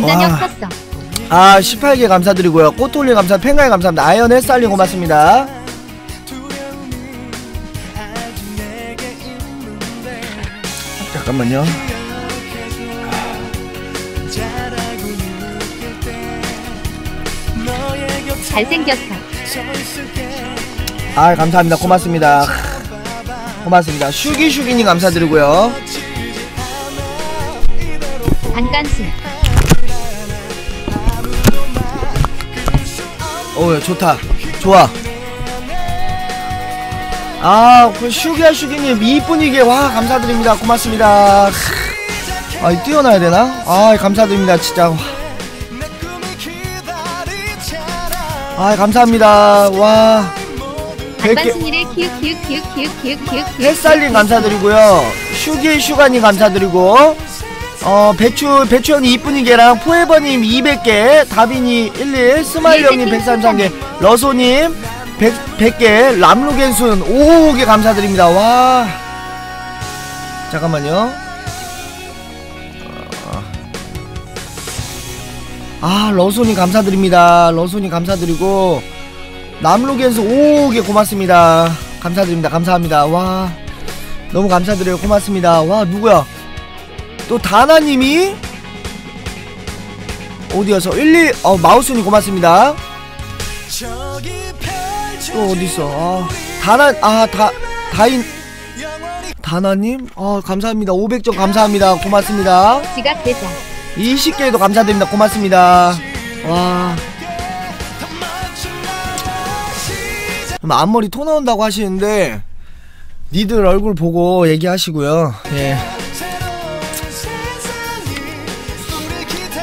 전자녀 썼어. 아 18개 감사드리고요. 꽃돌리 감사, 펭가이 감사합니다. 아이언 헬살리 고맙습니다. 잠깐만요. 잘생겼어. 아 감사합니다. 고맙습니다. 고맙습니다. 슈기슈기님 감사드리고요. 안간수. 어우 좋다. 좋아. 아 그 슈기야 슈기님 미분위기에 와 감사드립니다. 고맙습니다. 아 뛰어나야 되나? 아 감사드립니다. 진짜. 아 감사합니다. 와. 백반순이를 키읔 햇살님 감사드리고요. 슈기 슈가님 감사드리고 배추 형님 이쁜이개랑 포에버님 200개, 다빈이 11, 스마일 형님 133개, 러소님 100개, 람루겐순 55개 감사드립니다. 와 잠깐만요. 아 러소님 감사드립니다. 러소님 감사드리고 남루겐수 55개 고맙습니다. 감사드립니다. 감사합니다. 와 너무 감사드려요. 고맙습니다. 와 누구야 또 다나님이 어디여서 12 마우스님 고맙습니다. 또 어디있어 다나님 감사합니다. 500점 감사합니다. 고맙습니다. 지갑 대자 20개에도 감사드립니다. 고맙습니다. 와 앞머리 토 나온다고 하시는데 니들 얼굴 보고 얘기하시고요. 예.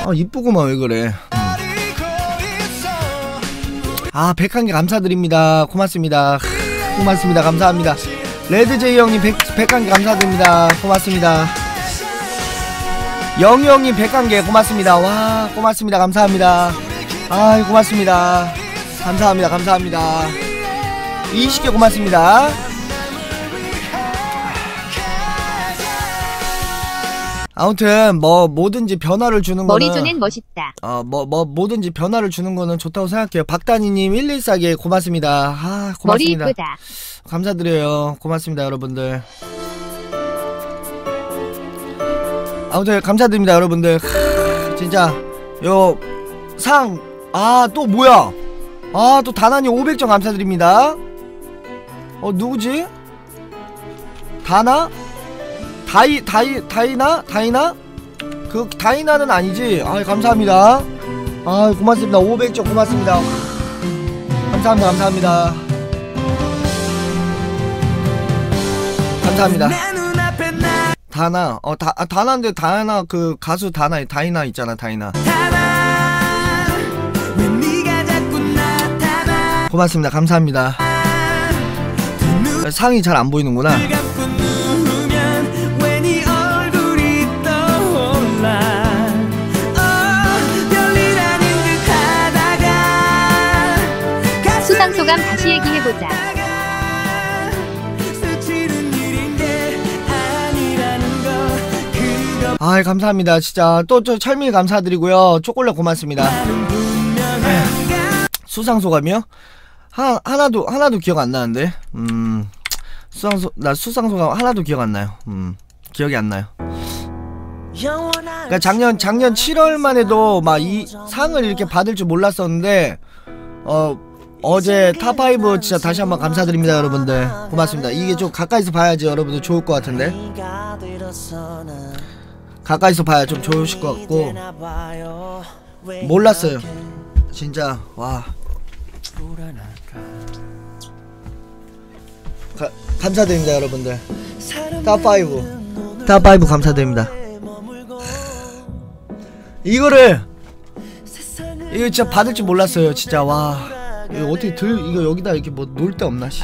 아 이쁘구만 왜 그래. 아 101개 감사드립니다. 고맙습니다. 고맙습니다. 감사합니다. 레드제이 형님 101개 감사드립니다. 고맙습니다. 영이 형님 101개 고맙습니다. 와 고맙습니다. 감사합니다. 아 고맙습니다. 감사합니다. 감사합니다. 20개 고맙습니다. 아무튼 뭐 뭐든지 변화를 주는 거는 머리존엔 멋있다. 뭐든지 변화를 주는 거는 좋다고 생각해요. 박다니님 114개 고맙습니다. 아 고맙습니다. 머리 이쁘다. 감사드려요. 고맙습니다 여러분들. 아무튼 감사드립니다 여러분들. 진짜 요 상 아 또 뭐야? 아 또 다나님 500점 감사드립니다. 누구지? 다나? 다이나? 다이나? 그 다이나는 아니지? 아 감사합니다. 아 고맙습니다. 500점 고맙습니다. 감사합니다. 감사합니다. 감사합니다. 다나 다나인데 다이나 그 가수 다이나 있잖아 다이나. 고맙습니다. 감사합니다. 상이 잘 안 보이는구나. 수상 소감 다시 얘기해보자. 아이 감사합니다. 진짜 또 철민이 감사드리고요. 초콜릿 고맙습니다. 수상 소감이요? 하나도 기억 안 나는데. 수상소감 하나도 기억 안 나요. 기억이 안 나요. 그러니까 작년 7월만 해도 막 이 상을 이렇게 받을 줄 몰랐었는데 어제 탑5 진짜 다시 한번 감사드립니다 여러분들. 고맙습니다. 이게 좀 가까이서 봐야지 여러분들 좋을 것 같은데. 가까이서 봐야 좀 좋으실 것 같고. 몰랐어요. 진짜 와. 감사드립니다 여러분들. 탑5 감사드립니다. 이거 진짜 받을 줄 몰랐어요 진짜. 와 이거 어떻게 이거 여기다 이렇게 뭐 놓을 데 없나 씨.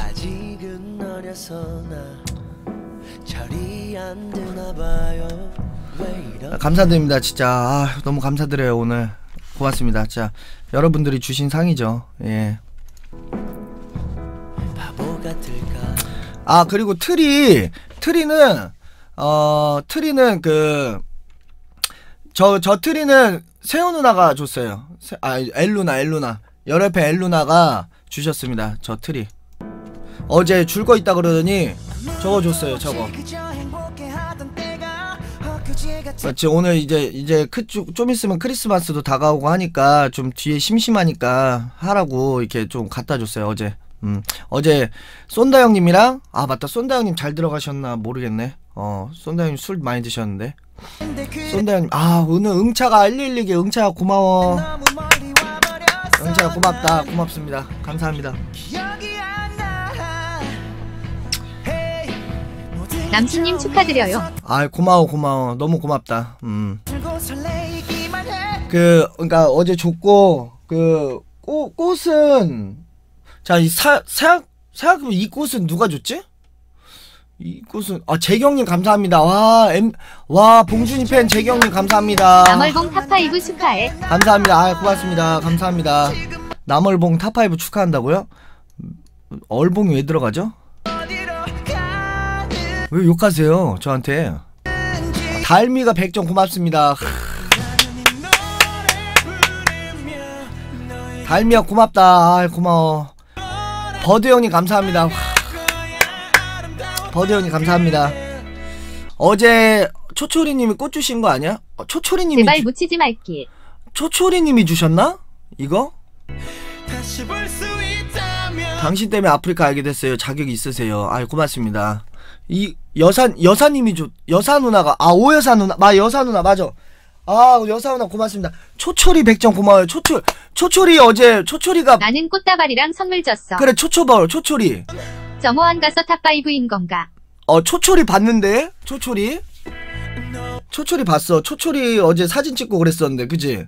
감사드립니다 진짜. 아 너무 감사드려요 오늘. 고맙습니다 진짜. 여러분들이 주신 상이죠. 예. 아 그리고 트리는 그 저 트리는 세호 누나가 줬어요. 엘루나 열애패 엘루나가 주셨습니다. 저 트리 어제 줄 거 있다 그러더니 저거 줬어요. 저거 그렇지. 오늘 이제 좀 있으면 크리스마스도 다가오고 하니까 좀 뒤에 심심하니까 하라고 이렇게 좀 갖다 줬어요. 어제 어제 쏜다 형님이랑 아 맞다 쏜다 형님 잘 들어가셨나 모르겠네. 쏜다 형님 술 많이 드셨는데 쏜다 형님 아 오늘 응차가 112개 응차야 고마워. 응차야 고맙다. 고맙습니다. 감사합니다. 남순님 축하드려요. 아 고마워 너무 고맙다. 그러니까 어제 줬고 그 꽃은 자 이 생각해보면 이 꽃은 누가 줬지? 이 꽃은 아 재경님 감사합니다. 와 봉준이 팬 재경님 감사합니다. 남월봉 탑5 축하해. 감사합니다. 아 고맙습니다. 감사합니다. 남월봉 탑5 축하한다고요? 얼봉이 왜 들어가죠? 왜 욕하세요 저한테. 달미가 100점 고맙습니다. 달미야 고맙다. 아 고마워. 버드 형님 감사합니다. 버드 형님 감사합니다. 어제 초초리님이 꽃 주신 거 아니야? 초초리님이 제발 묻히지 말기. 초초리님이 주셨나? 이거? 당신 때문에 아프리카 알게 됐어요. 자격이 있으세요. 아 고맙습니다. 이 여사님이 여사 누나가 아 오여사 누나 여사 누나 맞아. 아 여사 누나 고맙습니다. 초초리 100점 고마워요. 초초리 어제 초초리가 나는 꽃다발이랑 선물 줬어. 그래 초초리 점호원 가서 탑5인 건가? 초초리 봤는데 초초리 봤어. 초초리 어제 사진 찍고 그랬었는데 그지?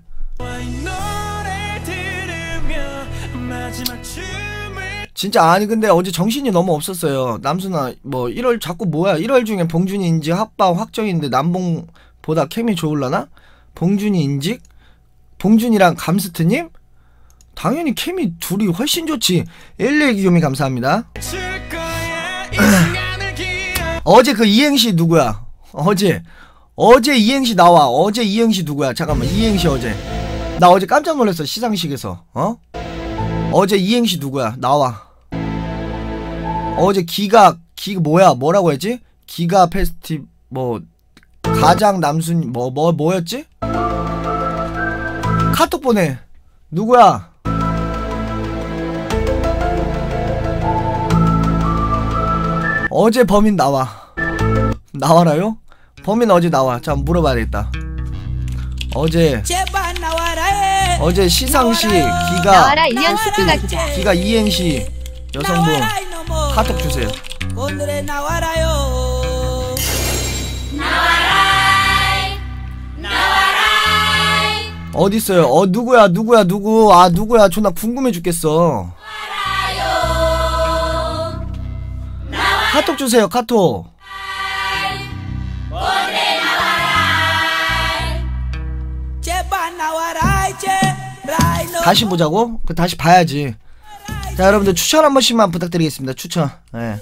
진짜 아니 근데 어제 정신이 너무 없었어요. 남순아 뭐 1월 자꾸 뭐야 1월 중에 봉준이 인직 합방 확정인데 남봉보다 케미 좋을라나? 봉준이 인직? 봉준이랑 감스트님? 당연히 케미 둘이 훨씬 좋지. 엘레기요미 감사합니다. 어제 그 이행시 누구야? 어제 이행시 나와. 어제 이행시 누구야? 잠깐만 이행시 어제 나 어제 깜짝 놀랐어 시상식에서. 어제 이행시 누구야? 나와. 어제 기가 뭐야? 뭐라고 했지? 기가 페스티 뭐 가장 남순 뭐였지? 카톡 보내. 누구야? 어제 범인 나와. 나와라요? 범인 어제 나와. 자 물어봐야겠다. 어제 제발 나와라. 어제 시상식 기가 1년 숙주가 기가 이행시 여성분 카톡 주세요. 오늘의 나와라요. 나와라이. 어디 있어요? 누구야? 아 누구야? 존나 궁금해 죽겠어. 나와라요. 카톡 주세요. 카톡. 다시 보자고? 그 다시 봐야지. 자 여러분들 추천 한 번씩만 부탁드리겠습니다. 추천. 네.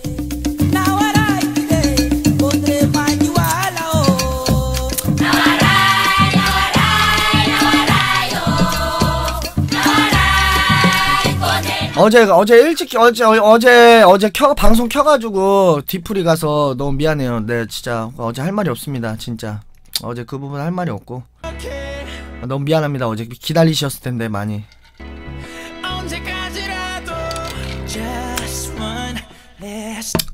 어제 방송 켜가지고 뒤풀이 가서 너무 미안해요. 네 진짜 어제 할 말이 없습니다. 진짜 어제 그 부분 할 말이 없고. 너무 미안합니다. 어제 기다리셨을 텐데 많이.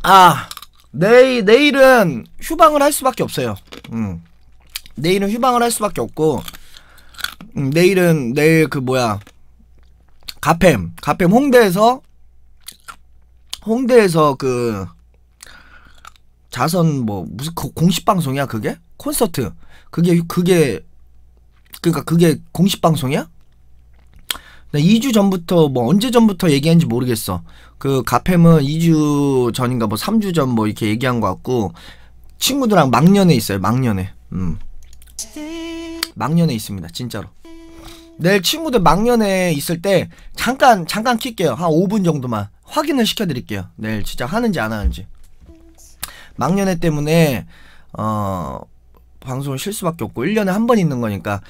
아 내일은 휴방을 할 수밖에 없어요. 내일은 휴방을 할 수밖에 없고 내일 그 뭐야 가팸 홍대에서 그 자선 뭐 무슨 공식 방송이야 그게 콘서트 그게 공식 방송이야? 나 2주 전부터 뭐 언제 전부터 얘기한지 모르겠어. 그 가팸은 2주 전인가 뭐 3주 전 뭐 이렇게 얘기한 것 같고 친구들랑 막년에 있어요. 막년에 있습니다. 진짜로. 내일 친구들 막년에 있을 때 잠깐 킬게요. 한 5분 정도만 확인을 시켜드릴게요. 내일 진짜 하는지 안 하는지. 막년에 때문에 방송을 쉴 수밖에 없고 1년에 한 번 있는 거니까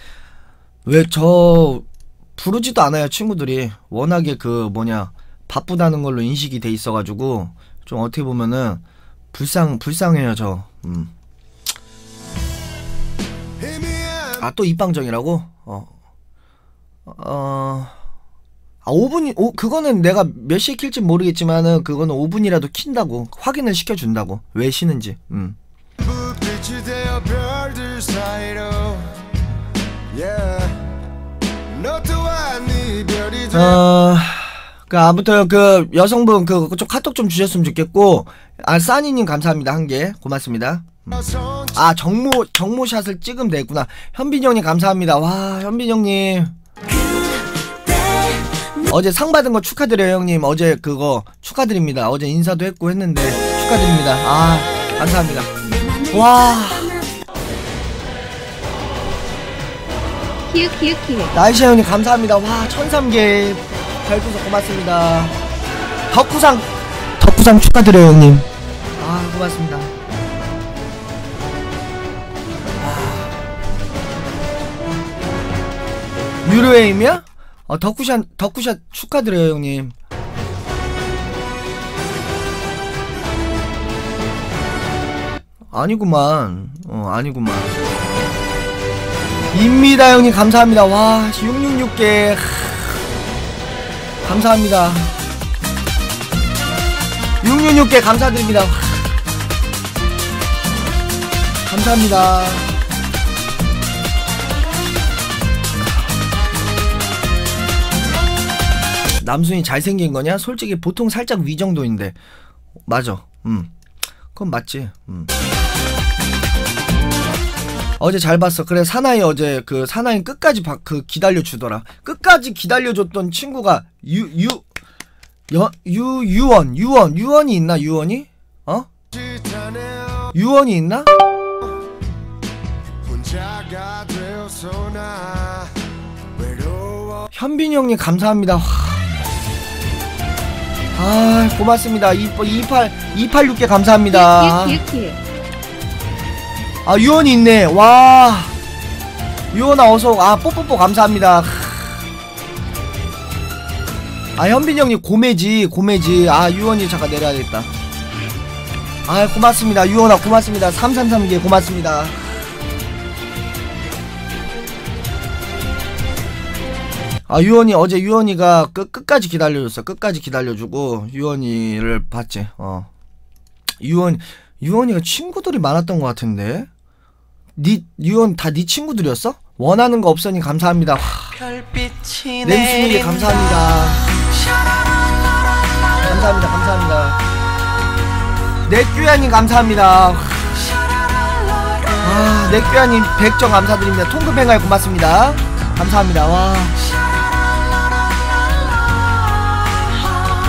왜 저 부르지도 않아요 친구들이. 워낙에 그 뭐냐 바쁘다는 걸로 인식이 돼 있어가지고 좀 어떻게 보면은 불쌍해요 저. 아 또 입방정이라고? 아 5분이 그거는 내가 몇 시에 킬지 모르겠지만은 그거는 5분이라도 킨다고 확인을 시켜준다고 왜 쉬는지. 그 아무튼 그 여성분 그 좀 카톡 좀 주셨으면 좋겠고. 아 싸니님 감사합니다 1개 고맙습니다. 아 정모샷을 찍으면 되겠구나. 현빈 형님 감사합니다. 와 현빈 형님 어제 상 받은 거 축하드려요 형님. 어제 그거 축하드립니다. 어제 인사도 했고 했는데 축하드립니다. 아 감사합니다. 와 나이스 형님 감사합니다. 와 1003개 별풍선 고맙습니다. 덕후상 축하드려요 형님. 아 고맙습니다. 유료에임이야? 덕후샷 축하드려요 형님. 아니구만. 아니구만. 입니다 형님 감사합니다. 와 666개 감사합니다. 666개 감사드립니다. 감사합니다. 남순이 잘생긴 거냐? 솔직히 보통 살짝 위 정도인데. 맞아. 그건 맞지. 어제 잘 봤어. 그래 사나이 어제 그 사나이 끝까지 기다려주더라. 끝까지 기다려줬던 친구가 유원이 있나? 유원이? 어? 유원이 있나? 현빈이 형님 감사합니다. 아 고맙습니다. 286개 감사합니다. 아 유언이 있네. 와 유언아 어서. 아 뽀뽀뽀 감사합니다. 아 현빈이 형님 고매지. 아 유언이 잠깐 내려야겠다. 아 고맙습니다 유언아 고맙습니다. 333개 고맙습니다. 아 유언이 어제 유언이가 끝까지 기다려줬어. 끝까지 기다려주고 유언이를 봤지. 유언이가 친구들이 많았던 것 같은데. 유언 다 네 친구들이었어? 원하는 거 없으니 감사합니다. 램순이게 감사합니다. 감사합니다. 넥규야님 감사합니다. 아 넥규야님 100점 감사드립니다. 통금행활 고맙습니다. 감사합니다. 와.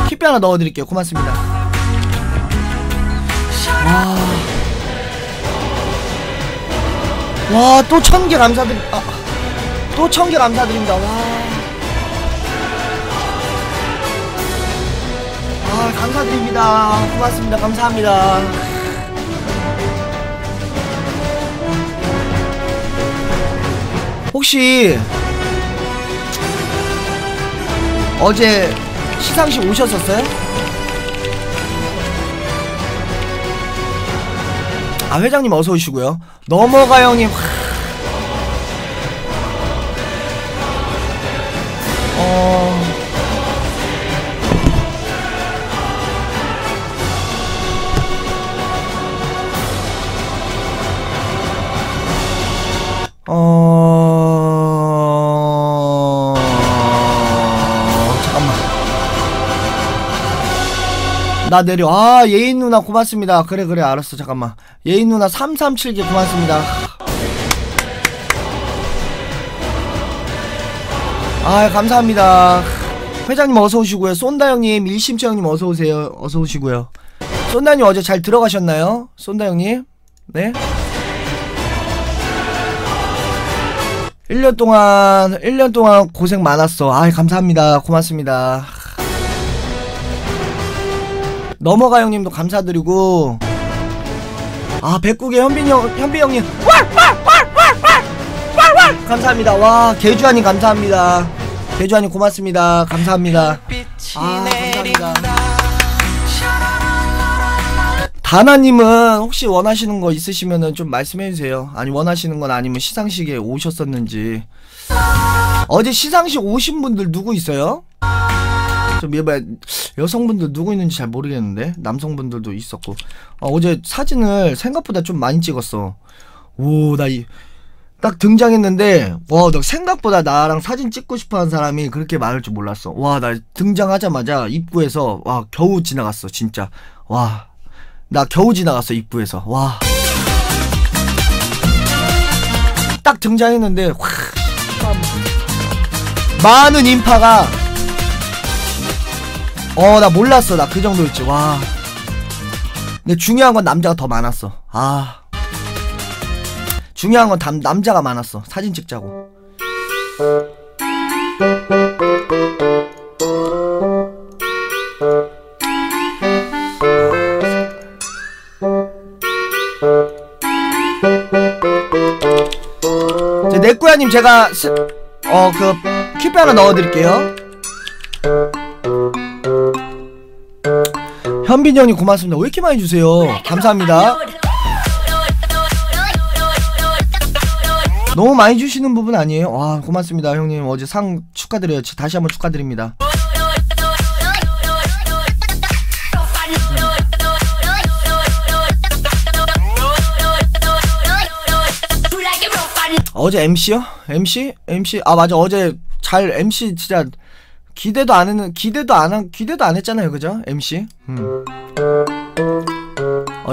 팁 하나 넣어드릴게요. 고맙습니다. 와, 또 1000개 감사드립니다. 또 1000개 감사드립니다. 와, 아, 감사드립니다. 고맙습니다. 감사합니다. 혹시 어제 시상식 오셨었어요? 아 회장님 어서 오시고요. 넘어가 형님. 나 내려. 아 예인 누나 고맙습니다. 그래 알았어. 잠깐만 예인 누나 337개 고맙습니다. 아 감사합니다. 회장님 어서오시고요. 쏜다 형님 일심채 형님 어서오세요. 어서오시고요. 쏜다 형님 어제 잘 들어가셨나요? 쏜다 형님 네 1년 동안 고생 많았어. 아 감사합니다. 고맙습니다. 넘어가 형님도 감사드리고. 아 109개 현빈 형님 제발! 감사합니다. 와, 개주하님 감사합니다. 개주하님 고맙습니다. 감사합니다. 아, 감사합니다. 다나님은 혹시 원하시는 거 있으시면은 좀 말씀해주세요. 아니, 원하시는 건 아니면 시상식에 오셨었는지. 어제 시상식 오신 분들 누구 있어요? 좀 예봐야 여성분들 누구 있는지 잘 모르겠는데 남성분들도 있었고. 아, 어제 사진을 생각보다 좀 많이 찍었어. 오, 나 이 딱 등장했는데 와, 나 생각보다 나랑 사진 찍고 싶어하는 사람이 그렇게 많을 줄 몰랐어. 와, 나 등장하자마자 입구에서 와 겨우 지나갔어 진짜. 와, 나 겨우 지나갔어 입구에서. 와, 딱 등장했는데 와, 많은 인파가. 나 몰랐어. 나 그 정도였지. 와. 근데 중요한 건 남자가 더 많았어. 아. 중요한 건 남자가 많았어. 사진 찍자고. 넥규야님 제가 그 큐페 하나 넣어드릴게요. 현빈 형님 고맙습니다. 왜 이렇게 많이 주세요? 감사합니다. 너무 많이 주시는 부분 아니에요? 와, 고맙습니다 형님. 어제 상 축하드려요. 다시 한번 축하드립니다. 어제 MC요? MC? 아, 맞아. 어제 잘 MC 진짜 기대도 안 했잖아요, 그죠? MC.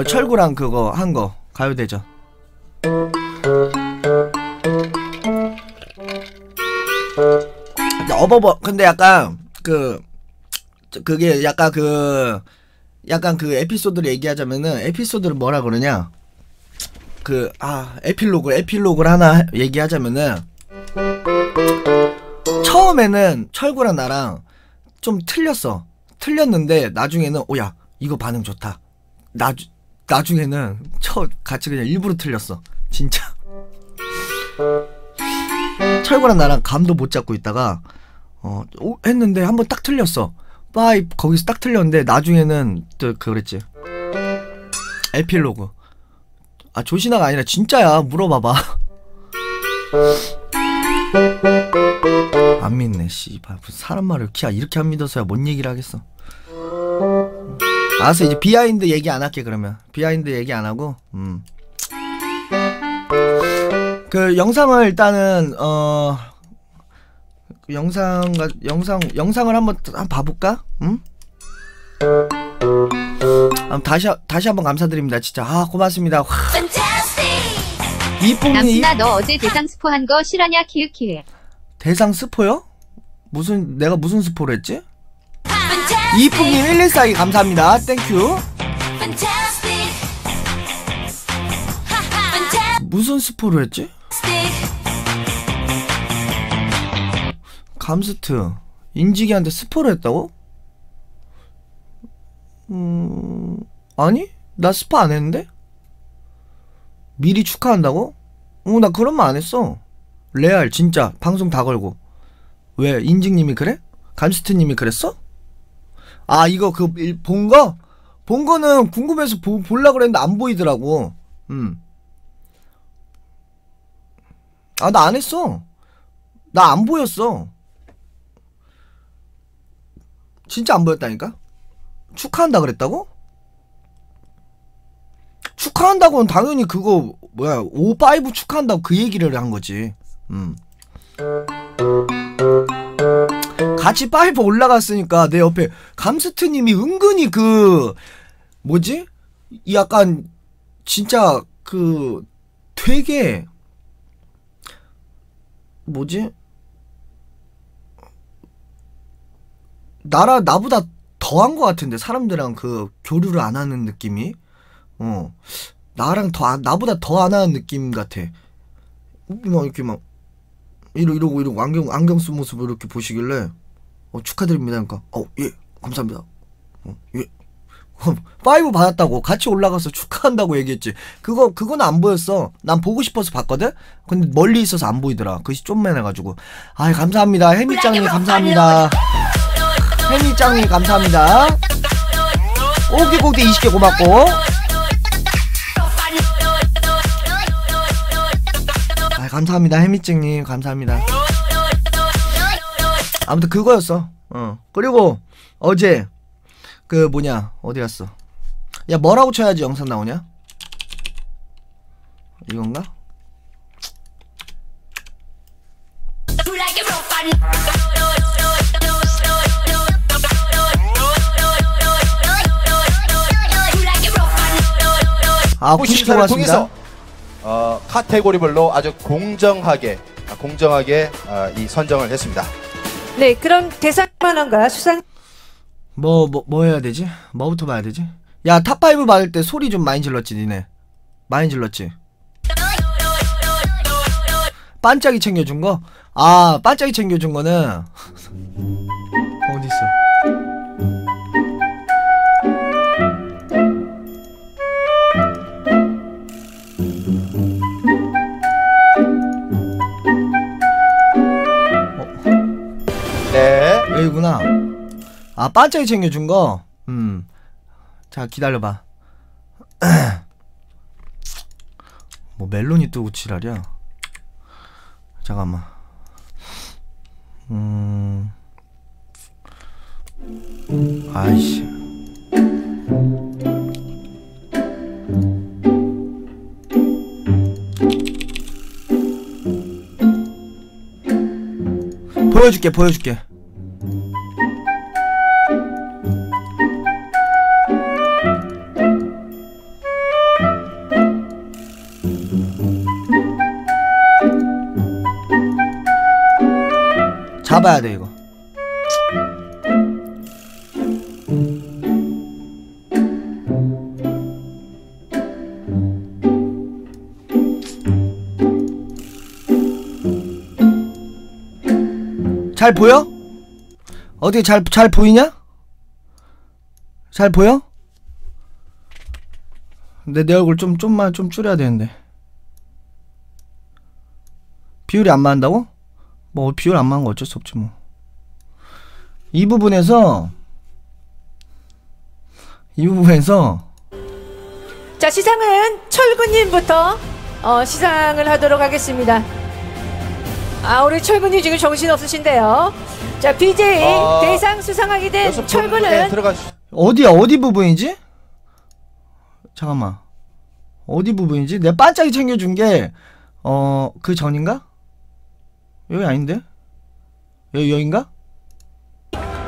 철구랑 그거 한 거 가요대전. 근데 약간 그게 약간 그 에피소드를 얘기하자면은 에피소드를 뭐라 그러냐? 에필로그를 하나 얘기하자면은. 처음에는 철구랑 나랑 좀 틀렸는데 나중에는 오야 이거 반응 좋다. 나중에는 같이 그냥 일부러 틀렸어 진짜. 철구랑 나랑 감도 못 잡고 있다가 했는데 한번 딱 틀렸어. 빠이 거기서 딱 틀렸는데 나중에는 또 그랬지. 에필로그. 아, 조신아가 아니라 진짜야. 물어봐봐. 안 믿네, 씨발. 사람 말을 이렇게 안 믿어서야 뭔 얘기를 하겠어. 알았어, 이제 비하인드 얘기 안 할게, 그러면. 비하인드 얘기 안 하고, 그 영상을 일단은, 영상을 한번 봐볼까? 응? 다시 한번 감사드립니다. 진짜. 아, 고맙습니다. 남순아, 너 어제 대상 스포한 거 실화냐? 키읔키읔. 대상 스포요? 내가 무슨 스포를 했지? 이쁨님 1142 감사합니다. 땡큐. 무슨 스포를 했지? 감스트 인지기한테 스포를 했다고? 아니? 나 스파 안 했는데? 미리 축하한다고? 나 그런 말 안 했어. 레알, 진짜. 방송 다 걸고. 왜? 인직님이 그래? 감스트님이 그랬어? 아, 이거 본 거? 본 거는 궁금해서 보려고 그랬는데 안 보이더라고. 아, 나 안 했어. 나 안 보였어. 진짜 안 보였다니까? 축하한다 그랬다고? 축하한다고는 당연히 그거 뭐야 5 축하한다고 그 얘기를 한 거지. 같이 5 올라갔으니까 내 옆에 감스트님이 은근히 그 뭐지? 약간 진짜 그 되게 뭐지? 나보다 더한 것 같은데 사람들이랑 그 교류를 안 하는 느낌이 나랑 나보다 더 안 하는 느낌 같아. 막 이렇게 막 이러고 안경 쓴 모습을 이렇게 보시길래 축하드립니다. 그러니까 예 감사합니다. 예 5 받았다고 같이 올라가서 축하한다고 얘기했지. 그건 안 보였어. 난 보고 싶어서 봤거든. 근데 멀리 있어서 안 보이더라. 그것이 좀매해가지고. 아, 감사합니다. 해미짱님 감사합니다. 해미짱님 감사합니다. 오기고기 20개 고맙고. 아, 감사합니다. 해미짱님 감사합니다. 아무튼 그거였어. 그리고 어제 그 뭐냐, 어디 갔어? 야, 뭐라고 쳐야지 영상 나오냐? 이건가? 아, 시청을 통해서 카테고리별로 아주 공정하게 이 선정을 했습니다. 네, 그럼 대상만한가 수상? 뭐 해야 되지? 뭐부터 봐야 되지? 야, 탑5 받을 때 소리 좀 많이 질렀지, 니네? 많이 질렀지? 반짝이 챙겨준 거? 아, 반짝이 챙겨준 거는 어디 있어? 네, 여기구나. 아, 반짝이 챙겨준 거? 자, 기다려봐. 뭐, 멜론이 뜨고 지랄이야. 잠깐만. 아이씨. 보여줄게. 잡아야 돼, 이거. 잘 보여? 어떻게 잘 보이냐? 잘 보여? 근데 내 얼굴 좀만 줄여야 되는데. 비율이 안 맞는다고? 뭐 비율 안 맞는 거 어쩔 수 없지 뭐. 이 부분에서 자, 시상은 철구님부터 시상을 하도록 하겠습니다. 아, 우리 철구님 지금 정신 없으신데요. 자, BJ 대상 수상하게 된 철구는 어디 부분이지? 잠깐만, 어디 부분이지? 내 반짝이 챙겨준 게 그 전인가? 여기 아닌데? 여긴가?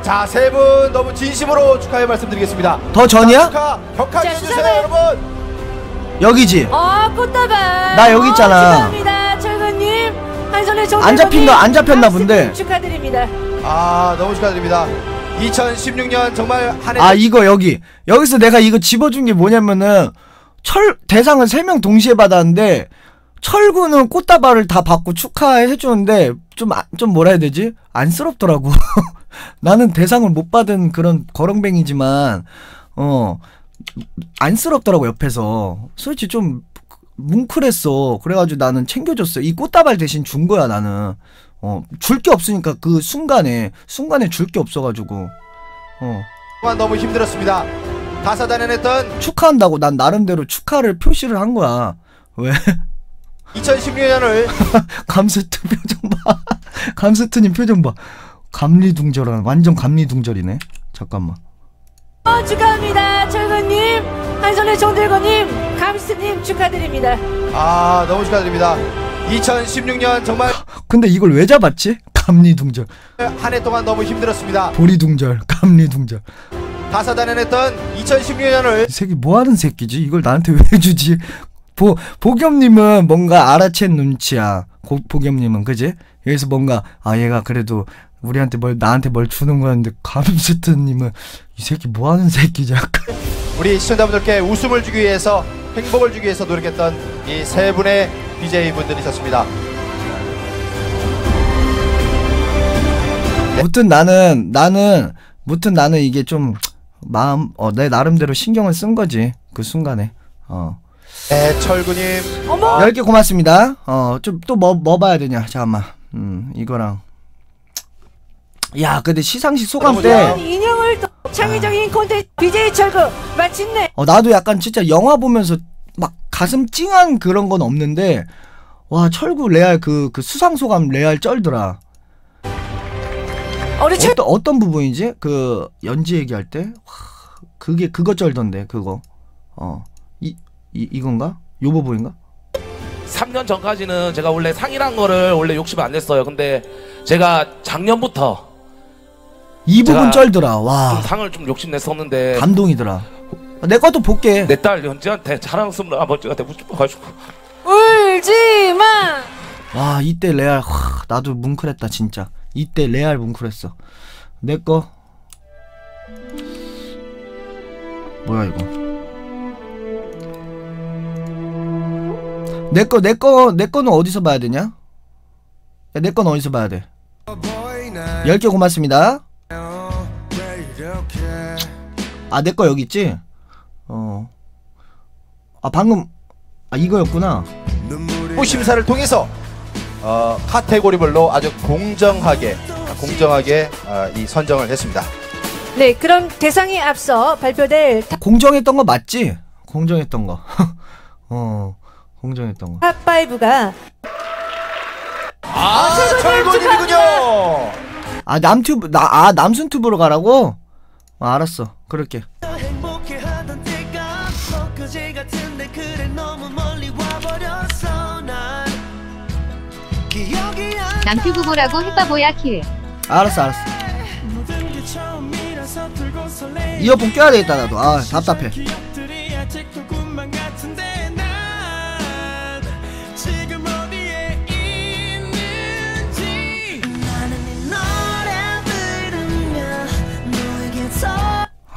자, 세 분 너무 진심으로 축하의 말씀드리겠습니다. 더 전이야? 격하게 주세요, 여러분. 여기지. 꽃다발. 나 여기 있잖아. 축하합니다, 철구님. 한 손에 안 잡힌다, 안 잡혔나 본데. 축하드립니다. 아, 너무 축하드립니다. 2016년 정말 한 해. 아, 이거 여기서 내가 이거 집어준 게 뭐냐면은 대상을 3명 동시에 받았는데. 철구는 꽃다발을 다 받고 축하해주는데 좀 뭐라 해야 되지? 안쓰럽더라고. 나는 대상을 못 받은 그런 거렁뱅이지만 안쓰럽더라고. 옆에서 솔직히 좀 뭉클했어. 그래가지고 나는 챙겨줬어. 이 꽃다발 대신 준 거야, 나는. 줄 게 없으니까 그 순간에 줄 게 없어가지고 너무 힘들었습니다. 다사다난했던 축하한다고 난 나름대로 축하를 표시를 한 거야. 왜? 2016년을 감스트 표정 봐. 감스트님 표정 봐. 감리둥절한, 완전 감리둥절이네. 잠깐만. 축하합니다, 철구님. 한손의 정들고님, 감스트님 축하드립니다. 아, 너무 축하드립니다. 2016년 정말. 근데 이걸 왜 잡았지? 감리둥절. 한 해 동안 너무 힘들었습니다. 보리둥절, 감리둥절. 다사다난했던 2016년을. 이 새끼 뭐하는 새끼지? 이걸 나한테 왜 주지? 보겸님은 뭔가 알아챈 눈치야. 보겸님은, 그지? 여기서 뭔가, 아, 얘가 그래도 우리한테 나한테 뭘 주는 거였는데, 감스트님은 이 새끼 뭐 하는 새끼지? 우리 시청자분들께 웃음을 주기 위해서, 행복을 주기 위해서 노력했던 이 세 분의 BJ분들이셨습니다. 무튼 나는 이게 좀, 마음 내 나름대로 신경을 쓴 거지 그 순간에. 네, 철구님. 어머. 10개 고맙습니다. 좀 또 뭐 봐야 되냐? 잠깐만. 이거랑. 야, 근데 시상식 소감 때. 인형을 창의적인 콘텐츠 BJ 철구 마침내. 나도 약간 진짜 영화 보면서 막 가슴 찡한 그런 건 없는데 와 철구 레알 그 수상 소감 레알 쩔더라. 어떤 부분이지? 그 연지 얘기할 때 와, 그게 그거 쩔던데 그거. 이건가? 요 부분인가? 3년 전까지는 제가 원래 상이란 거를 원래 욕심 안 냈어요. 근데 제가 작년부터 이 부분 쩔더라. 와. 좀 상을 좀 욕심 냈었는데 감동이더라. 내 것도 볼게. 내 딸 연지한테 자랑스러운 아버지한테 묻혀가지고 울지마. 와 이때 레알 와, 나도 뭉클했다 진짜. 이때 레알 뭉클했어. 내 거 뭐야 이거? 내 거는 어디서 봐야 되냐? 내 거는 어디서 봐야 돼? 10개 고맙습니다. 아, 내 거 여기 있지? 아, 방금 이거였구나. 후심사를 통해서 카테고리별로 아주 공정하게 이 선정을 했습니다. 네, 그럼 대상이 앞서 발표될 공정했던 거 맞지? 공정했던 거. 공정했던 거. 탑5가 철구님이군요. 아 남튜브 남순 튜브로 가라고? 알았어 그럴게. 남튜브 보라고 햇바보야 킬. 알았어. 이어폰 껴야 되겠다 나도. 아 답답해.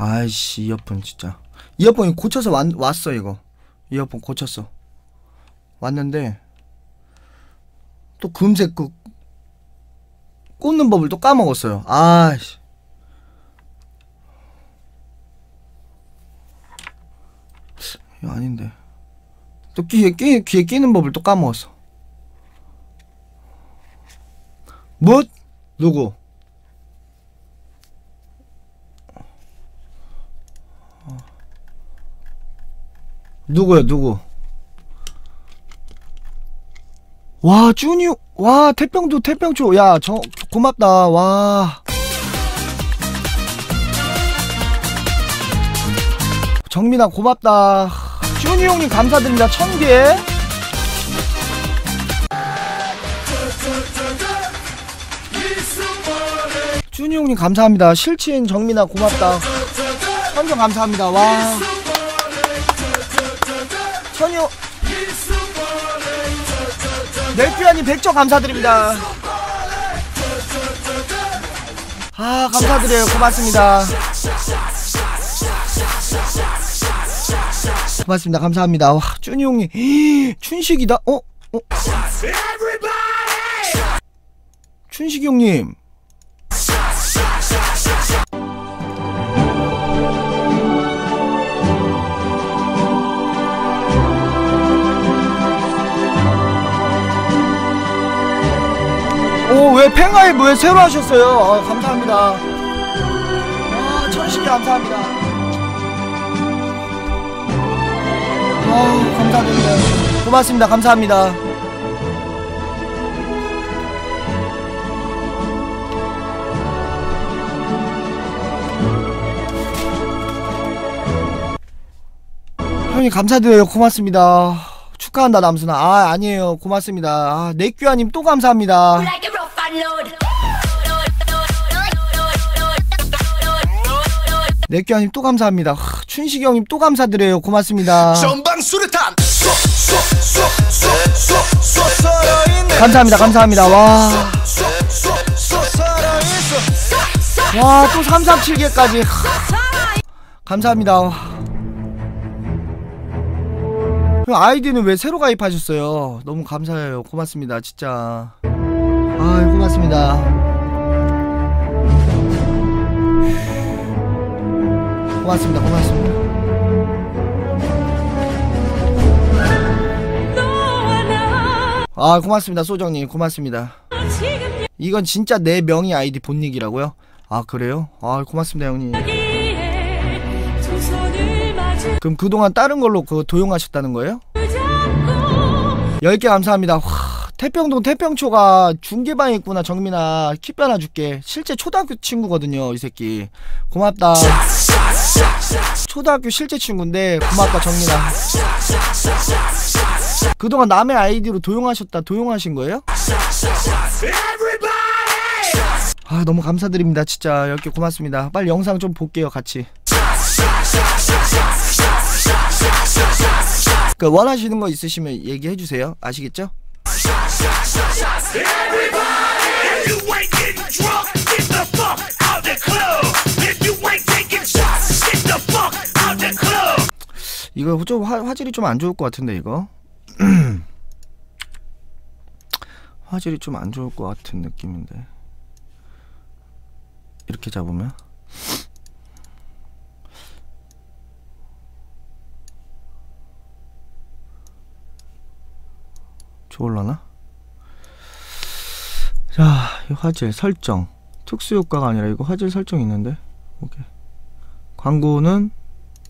아이씨 이어폰 진짜. 이어폰이 고쳐서 왔어 이거. 이어폰 고쳤어. 왔는데 또 금세 그 꽂는 법을 또 까먹었어요. 아이씨. 이거 아닌데. 또 귀에 끼는 법을 또 까먹었어. 뭐? 누구? 누구야 누구? 와 준이 와 태평초 야 저 고맙다 와 정민아 고맙다 준이 형님 감사드립니다. 1000개 준이 형님 감사합니다. 실친 정민아 고맙다. 1000개 감사합니다. 와 넥튜야님 100점 감사드립니다. 아 감사드려요. 고맙습니다. 감사합니다. 와 준이 형님 춘식이다. 춘식이 형님 왜 팬가입 왜 새로 하셨어요? 감사합니다. 천식이 감사합니다. 감사드립니다. 고맙습니다. 감사합니다. 형님 감사드려요. 고맙습니다. 축하한다 남순아. 아 아니에요. 고맙습니다. 아, 넥규야님 또 감사합니다. 넥규야님 또 감사합니다. 춘식이 형님 또 감사드려요. 고맙습니다. 감사합니다. 와 또 337개까지 감사합니다. 아이디는 왜 새로 가입하셨어요? 너무 감사해요. 고맙습니다. 진짜 아유 고맙습니다. 고맙습니다. 고맙습니다. 아 고맙습니다 소정님 고맙습니다. 이건 진짜 내 명의 아이디 본닉이라고요? 아 그래요? 아 고맙습니다 형님. 그럼 그동안 다른 걸로 그거 도용하셨다는 거예요? 10개 감사합니다. 와, 태평동 태평초가 중계방에 있구나. 정민아 킵 하나 줄게. 실제 초등학교 친구거든요 이 새끼. 고맙다. 초등학교 실제 친구인데 고맙다 정민아. 그동안 남의 아이디로 도용하셨다. 도용하신 거예요? 아 너무 감사드립니다 진짜. 10개 고맙습니다. 빨리 영상 좀 볼게요 같이. 그 원하시는 거 있으시면 얘기해주세요. 아시겠죠? 이거 좀 화질이 좀 안 좋을 것 같은데 이거 화질이 좀 안 좋을 것 같은 느낌인데 이렇게 잡으면 좋을라나? 자, 이 화질 설정 특수효과가 아니라 이거 화질 설정 있는데 오케이. 광고는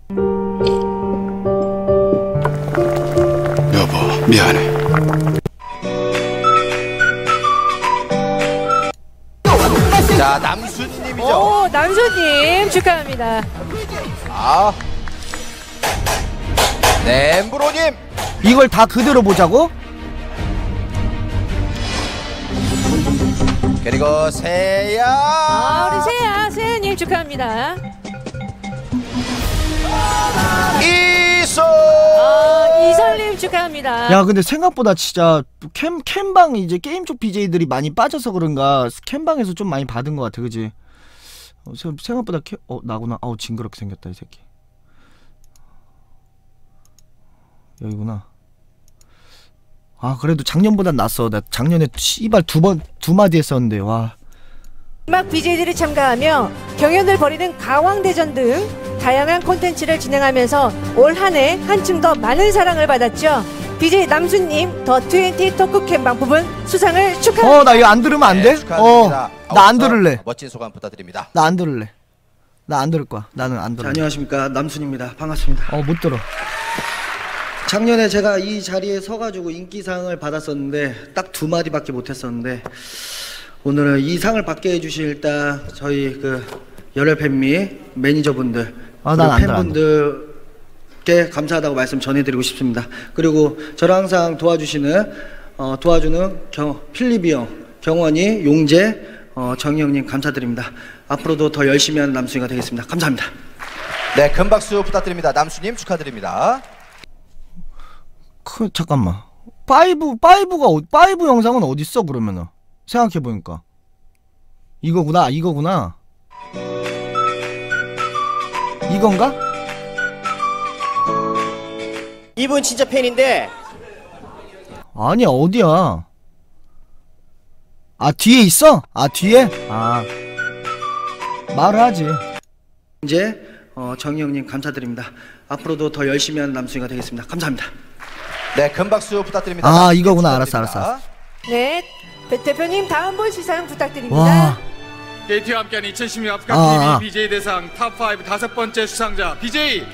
여보 미안해. 자 남순님이죠. 오 남순님 축하합니다. 아 램브로님 이걸 다 그대로 보자고? 그리고 세야. 아 우리 세야 세야님 축하합니다. 이소. 아 이설님 축하합니다. 야 근데 생각보다 진짜 캠방 이제 게임 쪽 BJ들이 많이 빠져서 그런가 캠방에서 좀 많이 받은 것 같아 그지? 생각보다 나구나. 아우 징그럽게 생겼다 이 새끼. 여기구나. 아 그래도 작년보단 낫어. 나 작년에 씨발 두 마디 했었는데 와. 음악 BJ들이 참가하며 경연을 벌이는 가왕대전 등 다양한 콘텐츠를 진행하면서 올 한 해 한층 더 많은 사랑을 받았죠. BJ 남순님 더 20 토크 캠방 부분 수상을 축하합니다. 나 이거 안 들으면 안 돼? 네, 나 안 들을래. 멋진 소감 부탁드립니다. 나 안 들을래. 나 안 들을 거야. 나는 안 들을래. 자, 안녕하십니까 남순입니다. 반갑습니다. 못 들어. 작년에 제가 이 자리에 서가지고 인기상을 받았었는데 딱 2마디밖에 못했었는데 오늘은 이 상을 받게 해주신 일단 저희 그 열혈 팬미 매니저분들 팬분들께 감사하다고 말씀 전해드리고 싶습니다. 그리고 저를 항상 도와주는 필립이 형, 경원이, 용재, 정희 형님 감사드립니다. 앞으로도 더 열심히 하는 남순이가 되겠습니다. 감사합니다. 네, 큰 박수 부탁드립니다. 남순님 축하드립니다. 잠깐만. 파이브 영상은 어디 있어 그러면은? 생각해 보니까 이거구나, 이거구나. 이건가? 이분 진짜 팬인데. 아니야, 어디야? 아, 뒤에 있어? 아, 뒤에? 아. 말을 하지. 이제 정희 형님 감사드립니다. 앞으로도 더 열심히 하는 남순이가 되겠습니다. 감사합니다. 네, 큰 박수 부탁드립니다. 아, 이거구나. 알았어. 네, 대표님 다음 번 시상 부탁드립니다. 데이트와 함께하는 2016 아프간 TV BJ 대상 탑5 5번째 수상자 BJ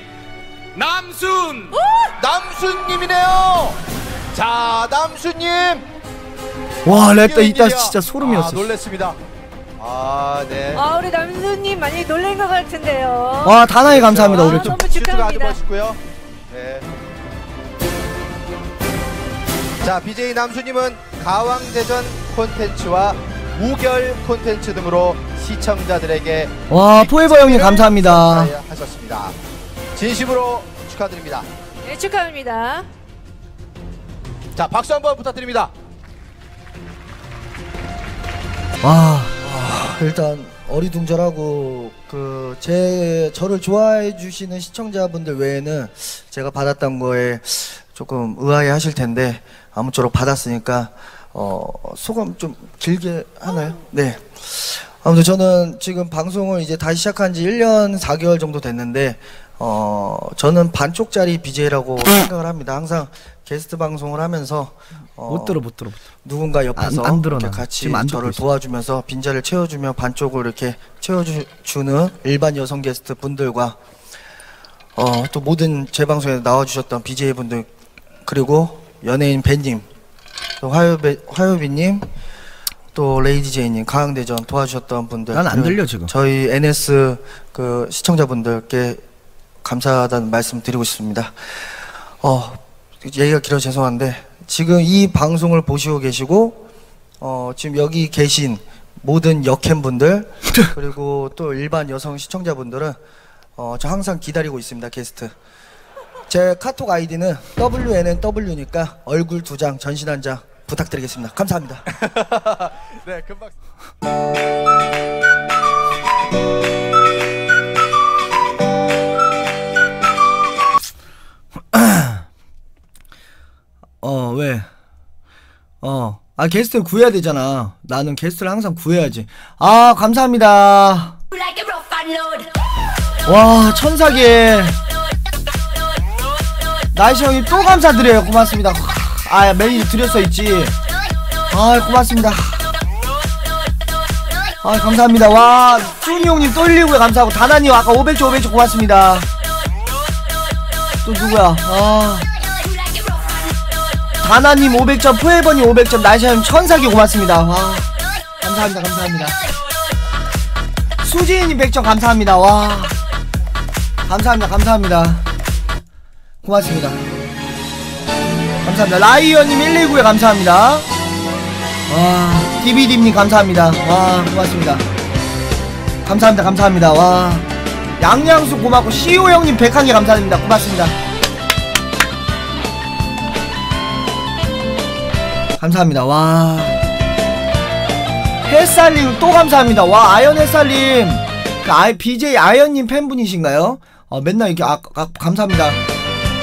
남순! 남순님이네요! 자, 남순님! 와, 랩다 이따 진짜 소름이었어. 놀랬습니다. 아, 네. 아, 우리 남순님 많이 놀란 것 같은데요. 와, 다나이 감사합니다. 우리 좀. 너무 축하합니다. 아주 멋있고요. 네. 자, BJ 남순님은 가왕대전 콘텐츠와 우결 콘텐츠 등으로 시청자들에게 와 포에버 형님 감사합니다. 하셨습니다. 진심으로 축하드립니다. 네, 축하합니다. 자, 박수 한번 부탁드립니다. 와, 일단 어리둥절하고 저를 좋아해 주시는 시청자분들 외에는 제가 받았던 거에 조금 의아해 하실 텐데 아무쪼록 받았으니까 소감 좀 길게 하나요? 네. 아무튼 저는 지금 방송을 이제 다시 시작한 지 1년 4개월 정도 됐는데 저는 반쪽짜리 BJ라고 생각을 합니다. 항상 게스트 방송을 하면서 못 들어. 누군가 옆에서 이렇게 같이 저를 도와주면서 빈자리를 채워주며 반쪽을 이렇게 채워주는 일반 여성 게스트 분들과 또 모든 재방송에 나와주셨던 BJ 분들, 그리고 연예인 벤님, 또 화요비님, 또 레이디제이님, 가왕대전 도와주셨던 분들, 난 안 들려 지금. 저희 NS 그 시청자분들께 감사하다는 말씀 드리고 싶습니다. 얘기가 길어서 죄송한데 지금 이 방송을 보시고 계시고 지금 여기 계신 모든 여캠분들 그리고 또 일반 여성 시청자분들은 저 항상 기다리고 있습니다. 게스트. 제 카톡 아이디는 WNNW니까 얼굴 2장, 전신 1장 부탁드리겠습니다. 감사합니다. 네, 금방. 왜? 게스트를 구해야 되잖아. 나는 게스트를 항상 구해야지. 아, 감사합니다. 와, 천사계. 나이스 형님 또 감사드려요. 고맙습니다. 아, 메일 드렸어 있지. 아, 고맙습니다. 아, 감사합니다. 와, 쭈니 형님 또 119에 감사하고, 다나님 아까 500초 고맙습니다. 또 누구야? 아, 다나님 500점, 포에버님 500점, 나이샤님 천사기 고맙습니다. 와, 감사합니다. 감사합니다. 수지님 100점 감사합니다. 와, 감사합니다. 감사합니다. 고맙습니다. 감사합니다. 라이언님 119에 감사합니다. 와, DBD님 감사합니다. 와, 고맙습니다. 감사합니다. 감사합니다. 와, 양양수 고맙고, 시오형님 101개 감사드립니다. 고맙습니다. 감사합니다. 와, 헬살님 또 감사합니다. 와, 아이언 헬살님, BJ 아이언님 팬분이신가요? 맨날 이렇게 감사합니다.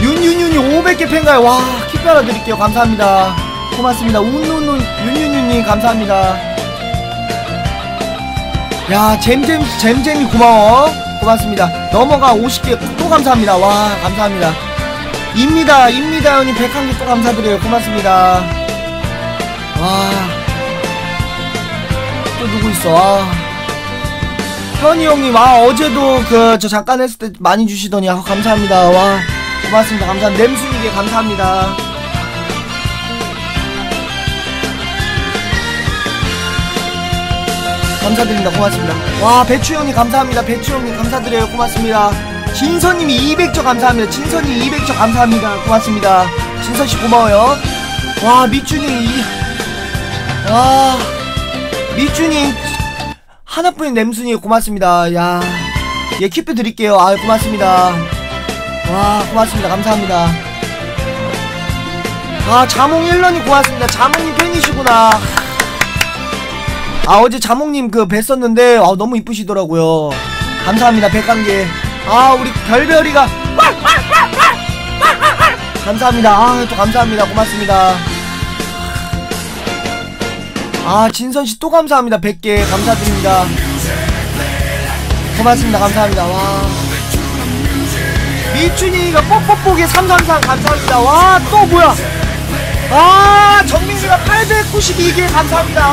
윤윤윤이 500개 팬가요? 와, 킵 하나 드릴게요. 감사합니다. 고맙습니다. 운운운 윤윤윤이 감사합니다. 야, 잼잼이 고마워. 고맙습니다. 넘어가 50개 또 감사합니다. 와, 감사합니다. 입니다 형님 101개 또 감사드려요. 고맙습니다. 와, 또 누구 있어? 아, 현이 형님, 아, 어제도 저 잠깐 했을 때 많이 주시더니, 아, 감사합니다. 와, 고맙습니다. 감사합니다. 남순이게 감사합니다. 감사드립니다. 고맙습니다. 와, 배추 형님 감사합니다. 배추 형님 감사드려요. 고맙습니다. 진서님이 200점 감사합니다. 진서님 200점 감사합니다. 고맙습니다. 진서 씨 고마워요. 와, 미춘이 아, 미준이 하나뿐인 냄순이 고맙습니다. 야, 예, 키프 드릴게요. 아, 고맙습니다. 와, 고맙습니다. 감사합니다. 아, 자몽일런이 고맙습니다. 자몽님 팬이시구나. 아, 어제 자몽님 뵀었는데 너무 이쁘시더라고요. 감사합니다. 101개. 아, 우리 별별이가 감사합니다. 아, 또 감사합니다. 고맙습니다. 아, 진선씨 또 감사합니다. 100개 감사드립니다. 고맙습니다. 감사합니다. 와, 미춘이가 뻑뻑뻑에 333 감사합니다. 와, 또 뭐야. 아, 정민이가 892개 감사합니다.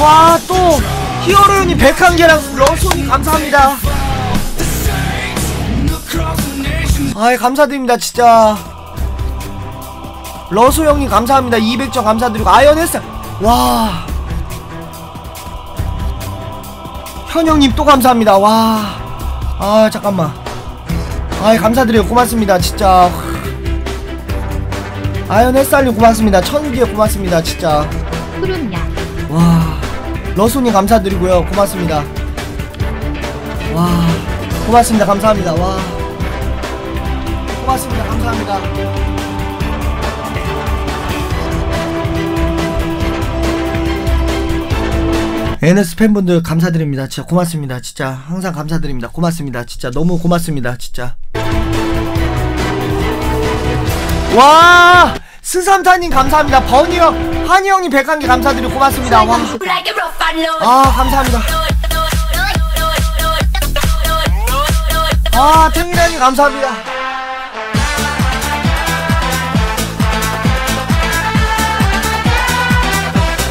와, 또 히어로윤이 101개랑 러소니 감사합니다. 아이, 감사드립니다. 진짜 러소 형님 감사합니다. 200점 감사드리고, 아이언 헬살. 와, 현 형님 또 감사합니다. 와, 아, 잠깐만. 아, 감사드려요. 고맙습니다. 진짜. 아이언 헬살님 고맙습니다. 천개 고맙습니다. 진짜. 와, 러소님 감사드리고요. 고맙습니다. 와, 고맙습니다. 감사합니다. 와, 고맙습니다. 감사합니다. NS 팬분들 감사드립니다. 진짜 고맙습니다. 진짜 항상 감사드립니다. 고맙습니다. 진짜 너무 고맙습니다. 진짜. 와, 스삼타님 감사합니다. 버니어 환희 형님 101개 감사드리고 고맙습니다. 아 감사합니다. 아 탱이라님 감사합니다.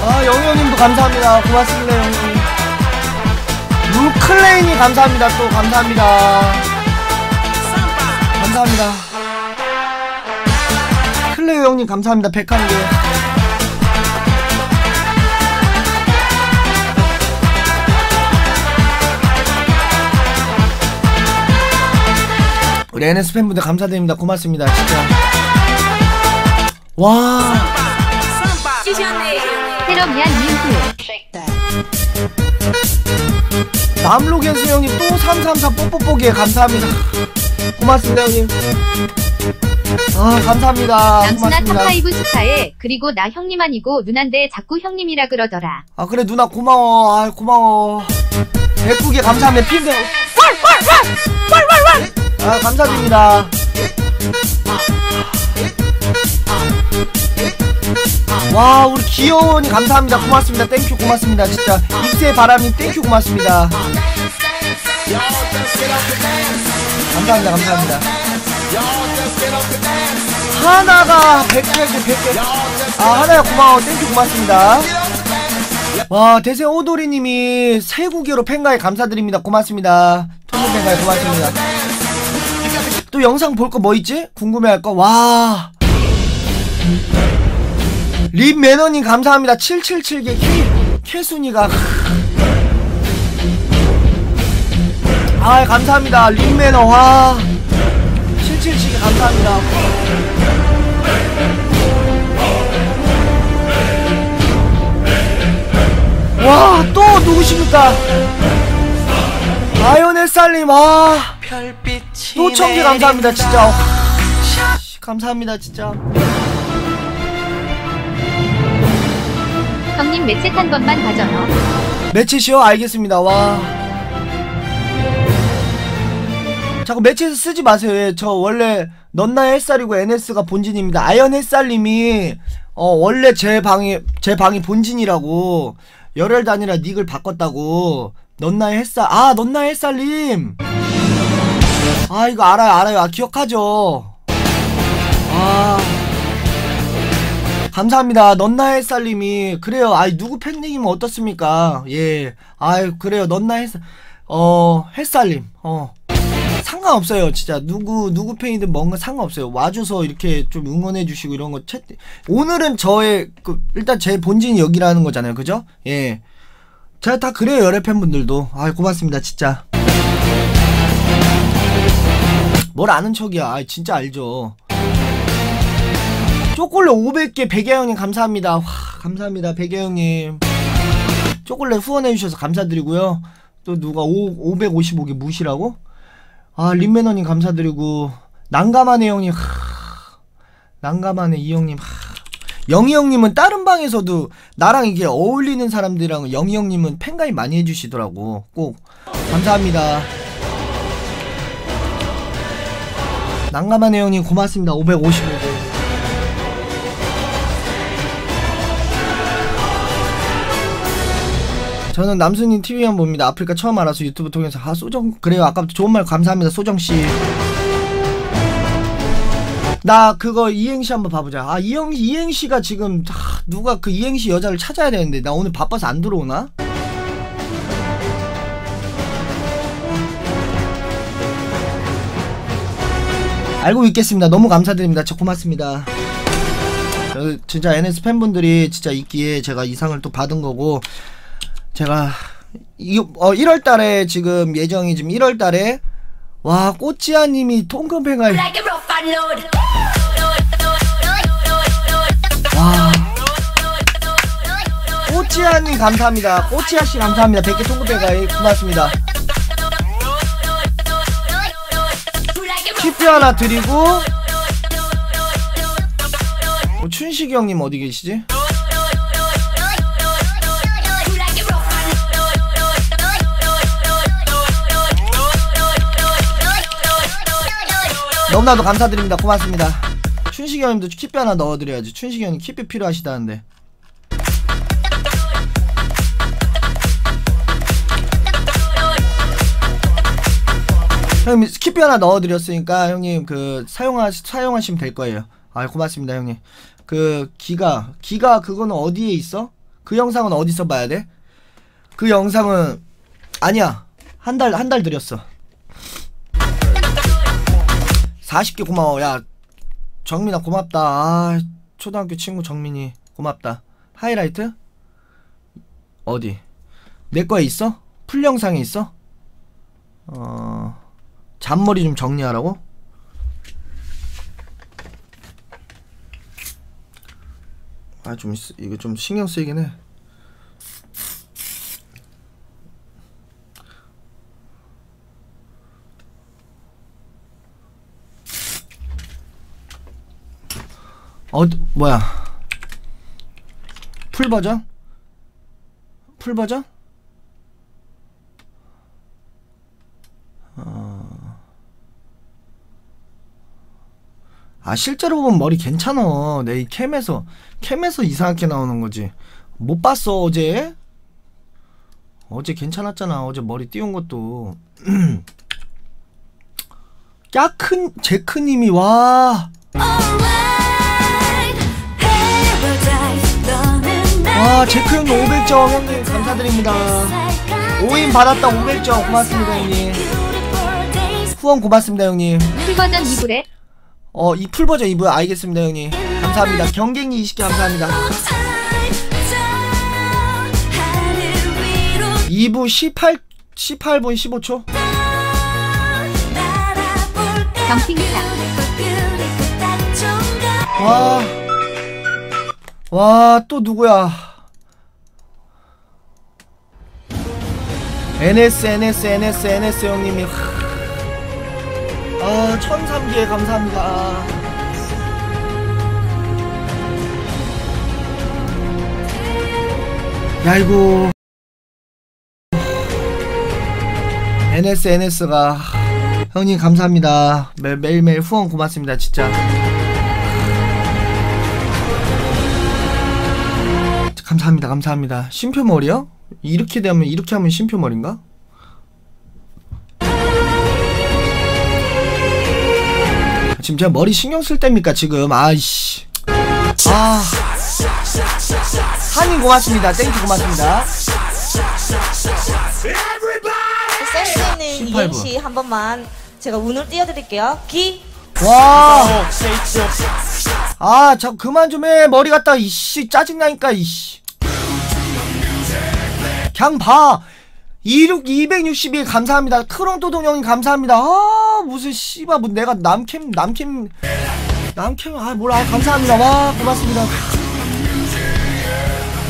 아 영희 형님도 감사합니다. 고맙습니다 형님. 루클레인이 감사합니다. 또 감사합니다. 감사합니다. 클레오 형님 감사합니다. 101개. 우리 NS 팬분들 감사드립니다. 고맙습니다. 진짜. 와. 람루겐순 형님 또 334 뽀뽀뽀기에 감사합니다. 고맙습니다 형님. 아 감사합니다. 남순아 탑5 스타에 그리고 나 형님 아니고 누난데 자꾸 형님이라 그러더라. 아 그래 누나 고마워. 아 고마워. 109개 감사합니다. 핀데 왈왈왈. 아 감사드립니다. 와 우리 귀여운이 감사합니다. 고맙습니다. 땡큐 고맙습니다. 진짜 입새 바람이 땡큐 고맙습니다. 감사합니다. 감사합니다. 하나가 100개. 아 하나야 고마워. 땡큐 고맙습니다. 와 대생 오도리님이 세국이로 팬가에 감사드립니다. 고맙습니다. 토니 팬가에 고맙습니다. 또 영상 볼 거 뭐 있지? 궁금해할 거. 와 립매너님 감사합니다. 777개 캐순이가 아 감사합니다. 립매너 와 777개 감사합니다. 와 또 누구십니까? 아이언 헬살리 와 또 천개 감사합니다. 진짜 감사합니다. 진짜 형님 매체 한 번만 가져 넣어. 매체시요? 알겠습니다. 와 자꾸 매체에서 쓰지 마세요. 예, 저 원래 넌나 햇살이고 NS가 본진입니다. 아이언 햇살님이 원래 제 방이 본진이라고 열혈도 아니라 닉을 바꿨다고. 넌나 햇살 아 넌나 햇살님 아 이거 알아요. 아 기억하죠. 아 감사합니다. 넌나 햇살님이 그래요. 아이 누구 팬닉이면 어떻습니까? 예, 아이 그래요. 넌나 햇살 햇살님 상관없어요. 진짜 누구 팬이든 뭔가 상관없어요. 와줘서 이렇게 좀 응원해주시고 이런 거 오늘은 저의 일단 제 본진이 여기라는 거잖아요, 그죠? 예, 제가 다 그래요. 열애 팬분들도 아 고맙습니다. 진짜 뭘 아는 척이야. 아 진짜 알죠. 초콜릿 500개 백야형님 감사합니다. 와 감사합니다 백야형님. 초콜릿 후원해주셔서 감사드리고요. 또 누가 555개 무시라고? 아 림매너님 감사드리고 난감하네 형님. 난감하네 이 형님. 영이 형님은 다른 방에서도 나랑 이게 어울리는 사람들이랑 영이 형님은 팬가입 많이 해주시더라고. 꼭 감사합니다. 난감하네 형님 고맙습니다. 555개 저는 남순님 TV만 봅니다. 아프리카 처음 알아서 유튜브 통해서 아 소정 그래요. 아까부터 좋은 말 감사합니다. 소정씨 나 그거 이행시 한번 봐보자. 아 이행시가 지금 누가 그 이행시 여자를 찾아야 되는데 나 오늘 바빠서 안 들어오나? 알고 있겠습니다. 너무 감사드립니다. 저 고맙습니다. 진짜 NS 팬분들이 진짜 있기에 제가 이 상을 또 받은 거고 제가 1월달에 지금 예정이 지금 1월달에 와 꼬치아님이 통금팽아이 와 꼬치아님 감사합니다. 꼬치아씨 감사합니다. 100개 통금팽아이 고맙습니다. 키프 하나 드리고 춘식이 형님 어디 계시지? 너무나도 감사드립니다. 고맙습니다. 춘식이 형님도 킵비 하나 넣어드려야지. 춘식이 형님 킵비 필요하시다는데 형님 스킵비 하나 넣어드렸으니까 형님 그 사용하시면 될 거예요. 아 고맙습니다 형님. 그 기가 그거는 어디에 있어? 그 영상은 어디서 봐야 돼? 그 영상은 아니야. 한 달 드렸어. 40개 고마워. 야 정민아 고맙다. 아 초등학교 친구 정민이 고맙다. 하이라이트? 어디? 내 거에 있어? 풀 영상에 있어? 잔머리 좀 정리하라고? 아 좀 이거 좀 신경 쓰이긴 해. 뭐야? 풀 버전? 풀 버전? 아 실제로 보면 머리 괜찮아. 내 이 캠에서 이상하게 나오는 거지. 못 봤어 어제? 어제 괜찮았잖아. 어제 머리 띄운 것도. 야 제크님이 와. 와 제크 형님 500점 형님 감사드립니다. 5인 받았다. 500점 고맙습니다 형님. 후원 고맙습니다 형님. 풀버전 2부래? 이 풀버전 2부요? 알겠습니다 형님 감사합니다. 경갱이 20개 감사합니다. 2부 18분 15초 경핑이다. 와 또 누구야. NS 형님이 아 1003개 감사합니다. 야 이거 NS가 형님 감사합니다. 매일매일 후원 고맙습니다 진짜. 감사합니다. 심표머리요? 이렇게 하면 심표머리인가? 지금 제가 머리 신경 쓸 때입니까 지금? 아이씨. 아 한인 고맙습니다. 땡큐 고맙습니다. 센스있는 이행시 한 번만 제가 운을 띄워드릴게요. 기 와 아 저 그만 좀 해. 머리 갖다 이씨 짜증나니까 이씨. 그냥 봐. 262 감사합니다. 크롱또동 형님 감사합니다. 아 무슨 씨발 뭐 내가 남캠 아 몰라. 감사합니다. 와 고맙습니다.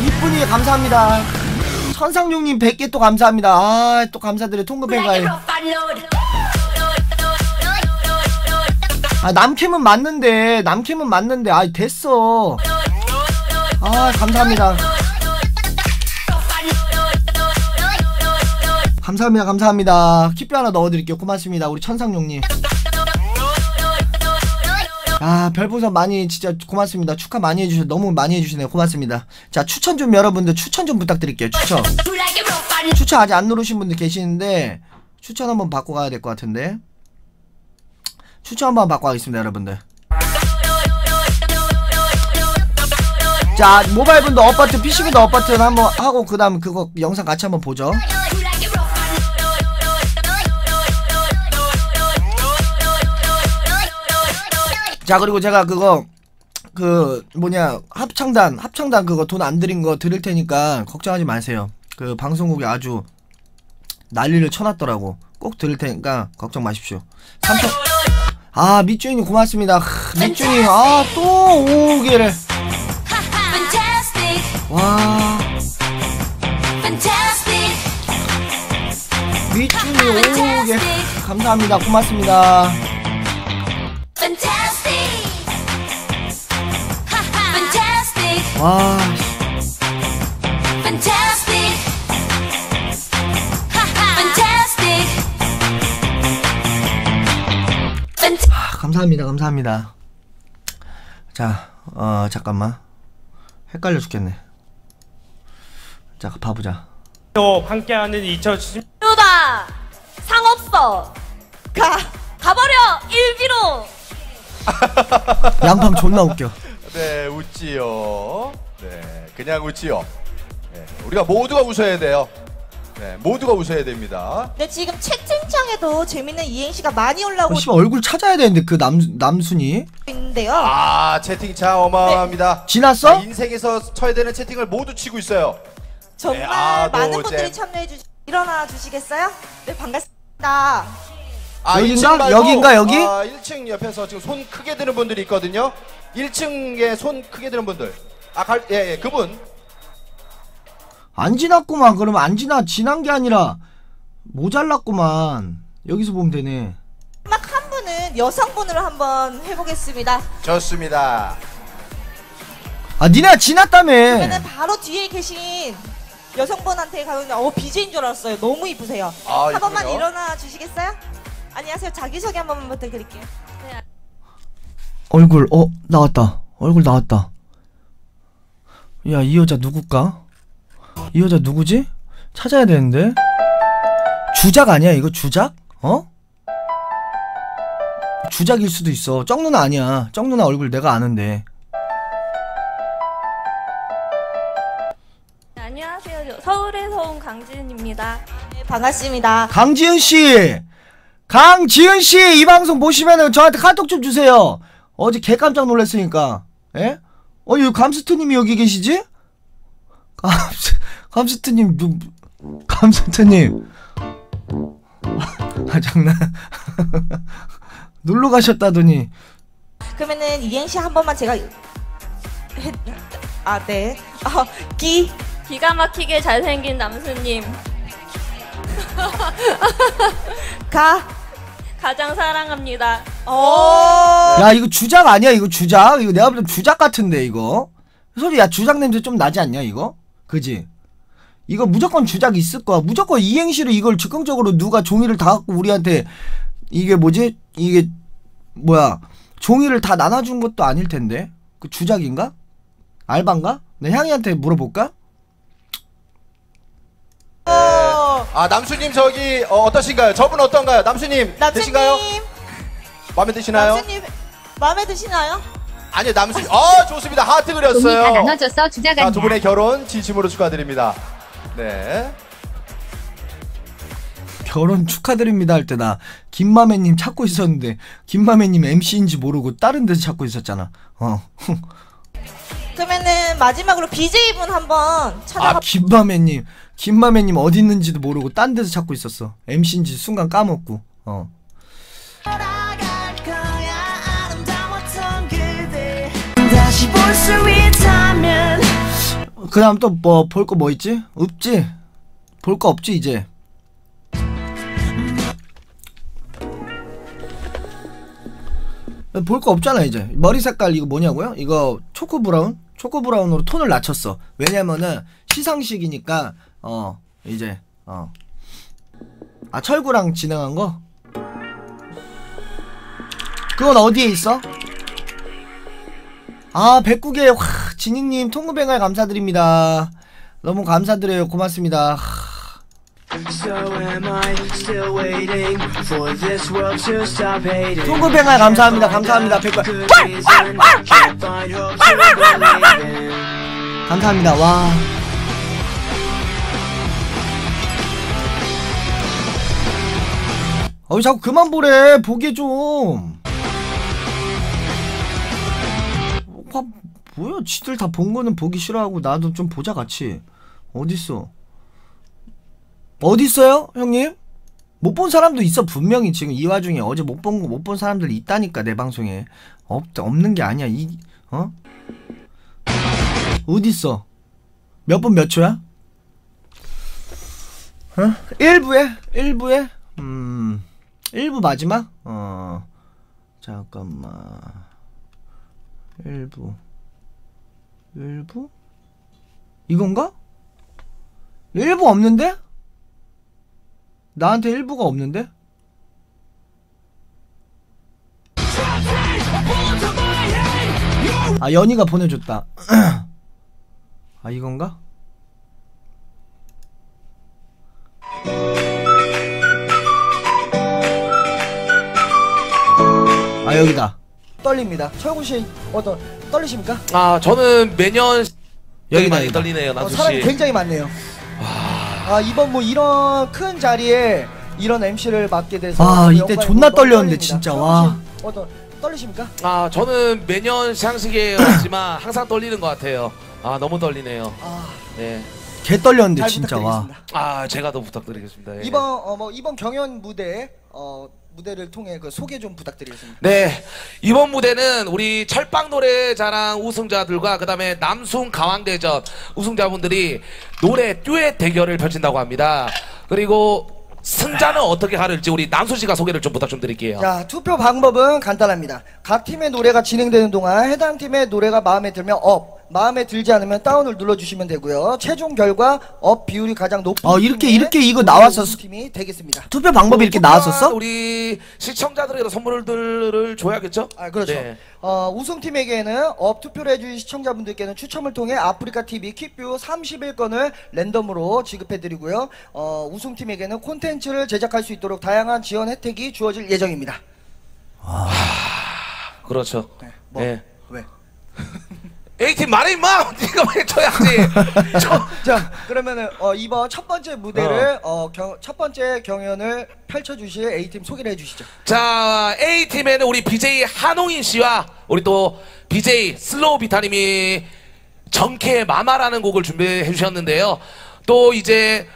이쁜이 감사합니다. 천상용님 100개 또 감사합니다. 아 또 감사드려. 통급행가에 아 남캠은 맞는데 아 됐어. 아 감사합니다. 감사합니다. 킵비 하나 넣어드릴게요. 고맙습니다. 우리 천상용님. 아 별풍선 많이 진짜 고맙습니다. 축하 많이 해주셔. 너무 많이 해주시네요. 고맙습니다. 자 추천 좀 여러분들 추천 좀 부탁드릴게요. 추천 아직 안 누르신 분들 계시는데 추천 한번 받고 가야 될 것 같은데 추천 한번 받고 가겠습니다 여러분들. 자 모바일 분들 업버튼 PC분들 업버튼 한번 하고 그 다음 그거 영상 같이 한번 보죠. 자 그리고 제가 그거 그 뭐냐 합창단 그거 돈 안 드린 거 드릴 테니까 걱정하지 마세요. 그 방송국이 아주 난리를 쳐놨더라고. 꼭 드릴 테니까 걱정 마십시오. 삼촌 아 밑주인님 고맙습니다. 밑주인 아 또 5개를 와 밑주인이 5개 감사합니다. 고맙습니다. 와. 아, 감사합니다. 자, 잠깐만. 헷갈려 죽겠네. 자, 봐보자. 함께하는 2017 상업서 가버려! 일비로! 양밤 존나 웃겨. 네, 웃지요. 네, 그냥 웃지요. 네, 우리가 모두가 웃어야 돼요. 네, 모두가 웃어야 됩니다. 네, 지금 채팅창에도 재밌는 이행시가 많이 올라오고. 씨발, 얼굴 찾아야 되는데 그 남순이 있는데요. 아, 채팅창 어마어마합니다. 네. 지났어? 인생에서 쳐야 되는 채팅을 모두 치고 있어요. 정말 네, 아, 많은 분들이 참여해 주시. 일어나 주시겠어요? 네, 반갑습니다. 아, 여긴가? 여긴가? 여기? 아, 1층 옆에서 지금 손 크게 드는 분들이 있거든요. 1층에 손 크게 드는 분들. 아, 예, 예, 그분. 안 지났구만. 그러면 안 지난 게 아니라 모자랐구만. 여기서 보면 되네. 막 한 분은 여성분으로 한번 해보겠습니다. 좋습니다. 아, 니네가 지났다며. 그러면은 바로 뒤에 계신 여성분한테 가면 BJ인 줄 알았어요. 너무 이쁘세요. 아, 한 번만 일어나 주시겠어요? 안녕하세요. 자기소개 한 번만 부탁드릴게요. 네. 얼굴 나왔다. 얼굴 나왔다. 야, 이 여자 누굴까? 이 여자 누구지? 찾아야 되는데. 주작 아니야 이거? 주작? 어? 주작일 수도 있어. 쩡 누나 아니야. 쩡 누나 얼굴 내가 아는데. 안녕하세요. 서울에서 온 강지은입니다. 네, 반갑습니다. 강지은씨! 강지은씨! 이 방송 보시면은 저한테 카톡 좀 주세요. 어제 개 깜짝 놀랐으니까. 예? 여기 감스트님이 여기 계시지? 감스트님, 감스트님. 아, 장난. 놀러 가셨다더니. 그러면은, 이행시 한 번만 제가. 아, 네. 기가 막히게 잘생긴 남수님. 가장 사랑합니다. 오! 야, 이거 주작 아니야, 이거 주작? 이거 내가 볼 땐 주작 같은데, 이거. 소리, 야, 주작 냄새 좀 나지 않냐, 이거? 그지? 이거 무조건 주작 있을 거야. 무조건 이행시로 이걸 즉흥적으로 누가 종이를 다 갖고 우리한테 이게 뭐지? 이게 뭐야? 종이를 다 나눠준 것도 아닐 텐데. 그 주작인가? 알반가? 내 향이한테 물어볼까? 네. 아, 남수님 저기 어떠신가요? 저분 어떤가요? 남수님, 되신가요? 마음에 드시나요? 남수님 마음에 드시나요? 아니요, 남순. 아, 좋습니다. 하트 그렸어요. 다 나눠줘서 주작 아니야. 두 분의 결혼 진심으로 축하드립니다. 네. 결혼 축하드립니다 할 때 나 김마매님 찾고 있었는데 김마매님 MC인지 모르고 다른 데서 찾고 있었잖아. 그러면은 마지막으로 BJ분 한번 찾아가. 아, 김마매님. 김마매님 어디 있는지도 모르고 딴 데서 찾고 있었어. MC인지 순간 까먹고. 그 다음 또 뭐 볼 거 뭐 있지? 없지? 볼 거 없지 이제. 볼 거 없잖아 이제. 머리 색깔 이거 뭐냐고요? 이거 초코 브라운? 초코 브라운으로 톤을 낮췄어. 왜냐면은 시상식이니까 이제 아, 철구랑 진행한 거? 그건 어디에 있어? 아, 109개. 와, 진이님 통구뱅알 감사드립니다. 너무 감사드려요. 고맙습니다. 통구뱅알 감사합니다. 감사합니다. 109개. 감사합니다. 와. 왜 자꾸 그만 보래. 보게 좀. 뭐야, 지들 다 본 거는 보기 싫어하고 나도 좀 보자 같이. 어딨어? 어딨어요 형님? 못 본 사람도 있어 분명히. 지금 이 와중에 어제 못 본 거 못 본 사람들 있다니까. 내 방송에 없는 게 아니야. 어딨어? 몇 분 몇 초야? 어? 1부에? 1부에? 1부 마지막? 잠깐만. 1부? 이건가? 1부 없는데? 나한테 1부가 없는데? 아, 연희가 보내줬다. 아, 이건가? 아 여기다 떨립니다. 철구 씨 어떤 떨리십니까? 아 저는 매년 여기 많이 떨리네요. 사람이 굉장히 많네요. 와... 아 이번 뭐 이런 큰 자리에 이런 MC를 맡게 돼서 아 이때 존나 떨렸는데 진짜 와 어떤 떨리십니까? 아 저는 매년 시상식이었지만 항상 떨리는 것 같아요. 아 너무 떨리네요. 아... 네. 개 떨렸는데 진짜 와. 아 제가 더 부탁드리겠습니다. 예. 이번 뭐 이번 경연 무대 무대를 통해 그 소개 좀 부탁드리겠습니다. 네 이번 무대는 우리 철빵 노래자랑 우승자들과 그 다음에 남순 가왕대전 우승자분들이 노래 듀엣 대결을 펼친다고 합니다. 그리고 승자는 어떻게 가를지 우리 남순씨가 소개를 좀 부탁 좀 드릴게요. 자 투표 방법은 간단합니다. 각 팀의 노래가 진행되는 동안 해당 팀의 노래가 마음에 들면 업, 마음에 들지 않으면 다운을 눌러주시면 되고요. 최종 결과 업 비율이 가장 높은 이렇게 이거 나왔었어. 팀이 되겠습니다. 투표 방법이 이렇게 나왔었어? 우리 시청자들에게 선물들을 줘야겠죠? 아 그렇죠. 네. 우승팀에게는 업 투표를 해주신 시청자분들께는 추첨을 통해 아프리카 TV 퀵뷰 31건을 랜덤으로 지급해드리고요. 우승팀에게는 콘텐츠를 제작할 수 있도록 다양한 지원 혜택이 주어질 예정입니다. 아 그렇죠. 네. 뭐 네. 왜? 에이팀 말해 임마! 니가 말해줘야지! 자 그러면은 이번 첫 번째 무대를 첫 번째 경연을 펼쳐주실 A팀 소개를 해주시죠. 자 A팀에는 우리 BJ 한홍인씨와 우리 또 BJ 슬로우비타님이 정케 마마라는 곡을 준비해주셨는데요. 또 이제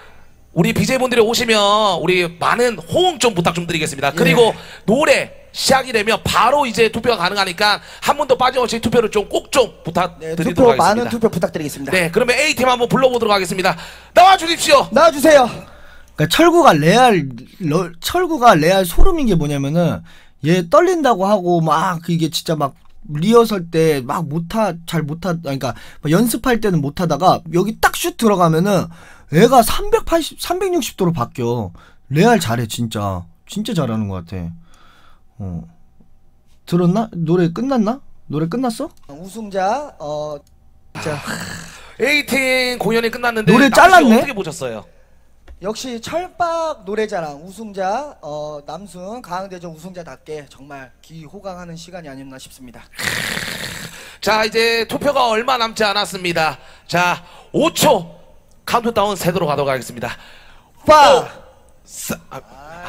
우리 BJ분들이 오시면 우리 많은 호응 좀 부탁 좀 드리겠습니다. 그리고 노래 시작이 되면 바로 이제 투표가 가능하니까 한 번 더 빠짐없이 투표를 좀 꼭 좀 부탁드리도록 하겠습니다. 투표 많은 투표 부탁드리겠습니다. 네, 그러면 A팀 한번 불러보도록 하겠습니다. 나와주십시오. 나와주세요. 그러니까 철구가 레알 소름인 게 뭐냐면은 얘 떨린다고 하고 막 이게 진짜 막 리허설 때 막 그러니까 연습할 때는 못하다가 여기 딱 슛 들어가면은 얘가 360도로 바뀌어. 레알 잘해 진짜. 진짜 잘하는 것 같아. 들었나? 노래 끝났나? 노래 끝났어? 우승자 자 에이팅 공연이 끝났는데 노래 잘랐네? 어떻게 보셨어요? 역시 철박 노래자랑 우승자 남순 가왕대전 우승자답게 정말 기호강하는 시간이 아니었나 싶습니다. 자 이제 투표가 얼마 남지 않았습니다. 자 5초 카운트다운 세도록 가도록 하겠습니다. 5 4,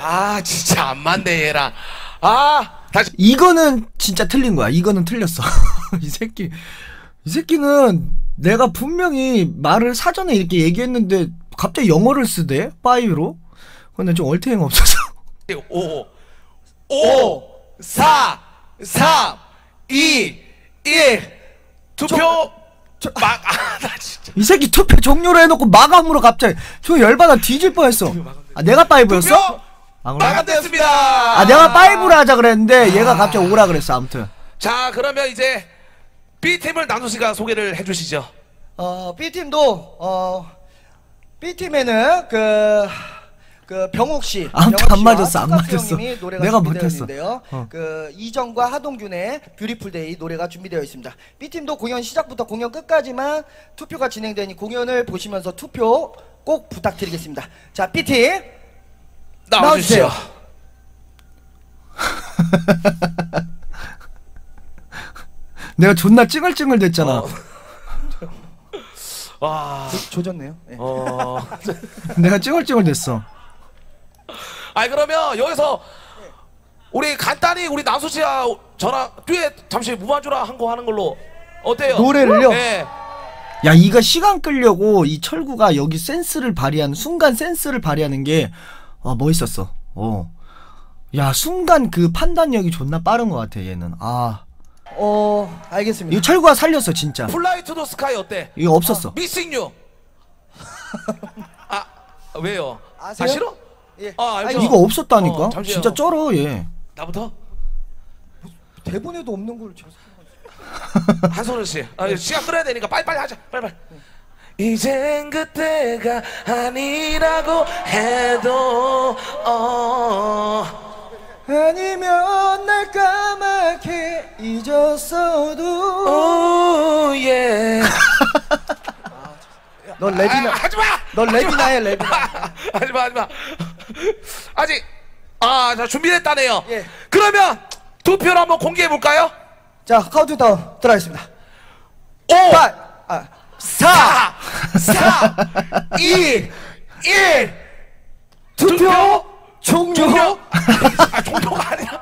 아 진짜 안 맞네 얘랑. 아 다시 이거는 진짜 틀린 거야. 이거는 틀렸어. 이 새끼는 내가 분명히 말을 사전에 이렇게 얘기했는데 갑자기 영어를 쓰대. 5로. 근데 좀 얼탱이가 없어서. 5 4 3 2 1 투표 진짜. 이 새끼 투표 종료로 해놓고 마감으로 갑자기 저 열받아 뒤질 뻔했어. 아 내가 5였어? 마감됐습니다. 아 내가 5를 하자 그랬는데 얘가 갑자기 5라 그랬어. 아무튼 자 그러면 이제 B팀을 남순씨가 소개를 해주시죠. B팀도 B팀에는 그 병옥씨 안 맞았어. 안 맞았어. 내가 못했어. 그 이정과 하동균의 뷰티풀데이 노래가 준비되어 있습니다. B팀도 공연 시작부터 공연 끝까지만 투표가 진행되니 공연을 보시면서 투표 꼭 부탁드리겠습니다. 자 B팀 나와주세요. 내가 존나 찡얼찡얼 됐잖아. 와 조졌네요. 네. 내가 찡얼찡얼 됐어. 아니 그러면 여기서 우리 간단히 우리 남순씨와 저랑 듀엣 잠시 무반주라 한 거 하는 걸로 어때요? 노래를요? 네. 야 이거 시간 끌려고 이 철구가 여기 센스를 발휘하는 순간 센스를 발휘하는 게 멋있었어. 야 순간 그 판단력이 존나 빠른 것 같아 얘는. 알겠습니다. 이 철구가 살렸어 진짜. 플라이 투 더 스카이 어때? 이거 없었어. 미싱 유. 아 왜요? 아세요? 아 싫어? 예. 알죠. 이거 없었다니까. 진짜 쩔어 얘. 나부터? 대본에도 없는 걸 제가 한소를 씨. 시간 끌어야 되니까 빨리빨리 하자. 빨리빨리. 이젠 그때가 아니라고 해도 아니면 날 까맣게 잊었어도 오예 넌 레디나 하지마! 넌 레디나야 레디나 하지마. 아직 자 준비됐다네요. 예. 그러면 투표를 한번 공개해볼까요? 자, 카운트다운 들어가겠습니다. 5, 8, 4, 4, 2, 1. 투표 종료. 아, 종료가 아니라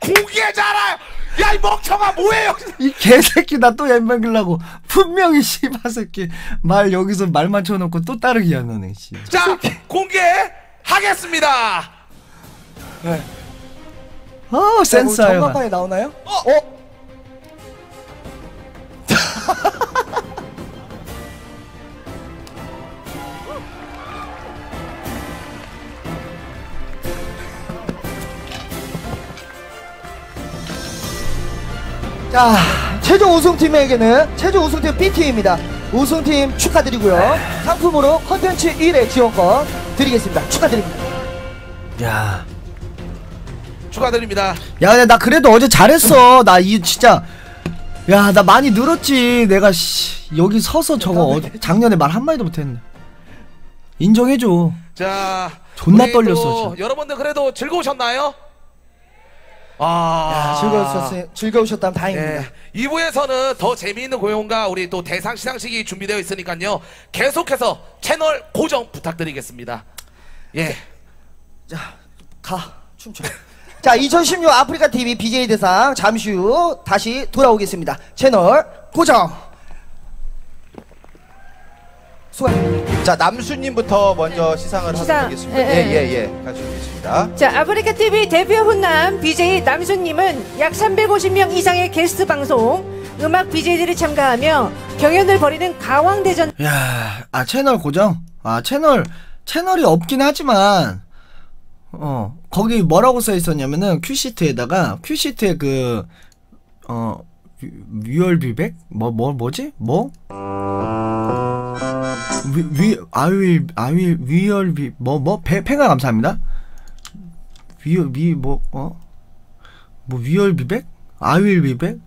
공개잖아요. 야, 이 멍청아 뭐예요? 이 개새끼 나 또 얄먹이려고 분명히 씨바새끼 말 여기서 말만 쳐놓고 또 따르기 안 하네. 자, 공개하겠습니다. 네. 아, 센스야. 정답판에 나오나요? 어? 자, 최종 우승팀에게는 최종 우승팀 B팀입니다. 우승팀 축하드리고요. 상품으로 컨텐츠 1회 지원권 드리겠습니다. 축하드립니다. 야, 축하드립니다. 야, 근데 나 그래도 어제 잘했어. 나 이 진짜, 야, 나 많이 늘었지. 내가 씨, 여기 서서 저거 작년에 말 한마디도 못했네. 인정해줘. 자, 존나 떨렸어. 여러분들 그래도 즐거우셨나요? 아, 즐거우셨다면 다행입니다. 예. 2부에서는 더 재미있는 고용과 우리 또 대상 시상식이 준비되어 있으니까요, 계속해서 채널 고정 부탁드리겠습니다. 예. 자, 가 춤춰. 자, 2016 아프리카 TV BJ 대상 잠시 후 다시 돌아오겠습니다. 채널 고정. 자, 남순님부터 먼저 시상을 하도록 하겠습니다. 예예예, 가져오겠습니다. 자, 아프리카 TV 대표 훈남 BJ 남순님은 약 350명 이상의 게스트 방송, 음악 BJ들이 참가하며 경연을 벌이는 가왕대전. 야, 아, 채널 고정. 아, 채널이 없긴 하지만, 거기 뭐라고 써 있었냐면은 큐시트에다가 큐시트에 그 뮤얼비백 뭐지 뭐. 위얼비 뭐 팽아 감사합니다. 위얼비 뭐 위얼비백 아윌비백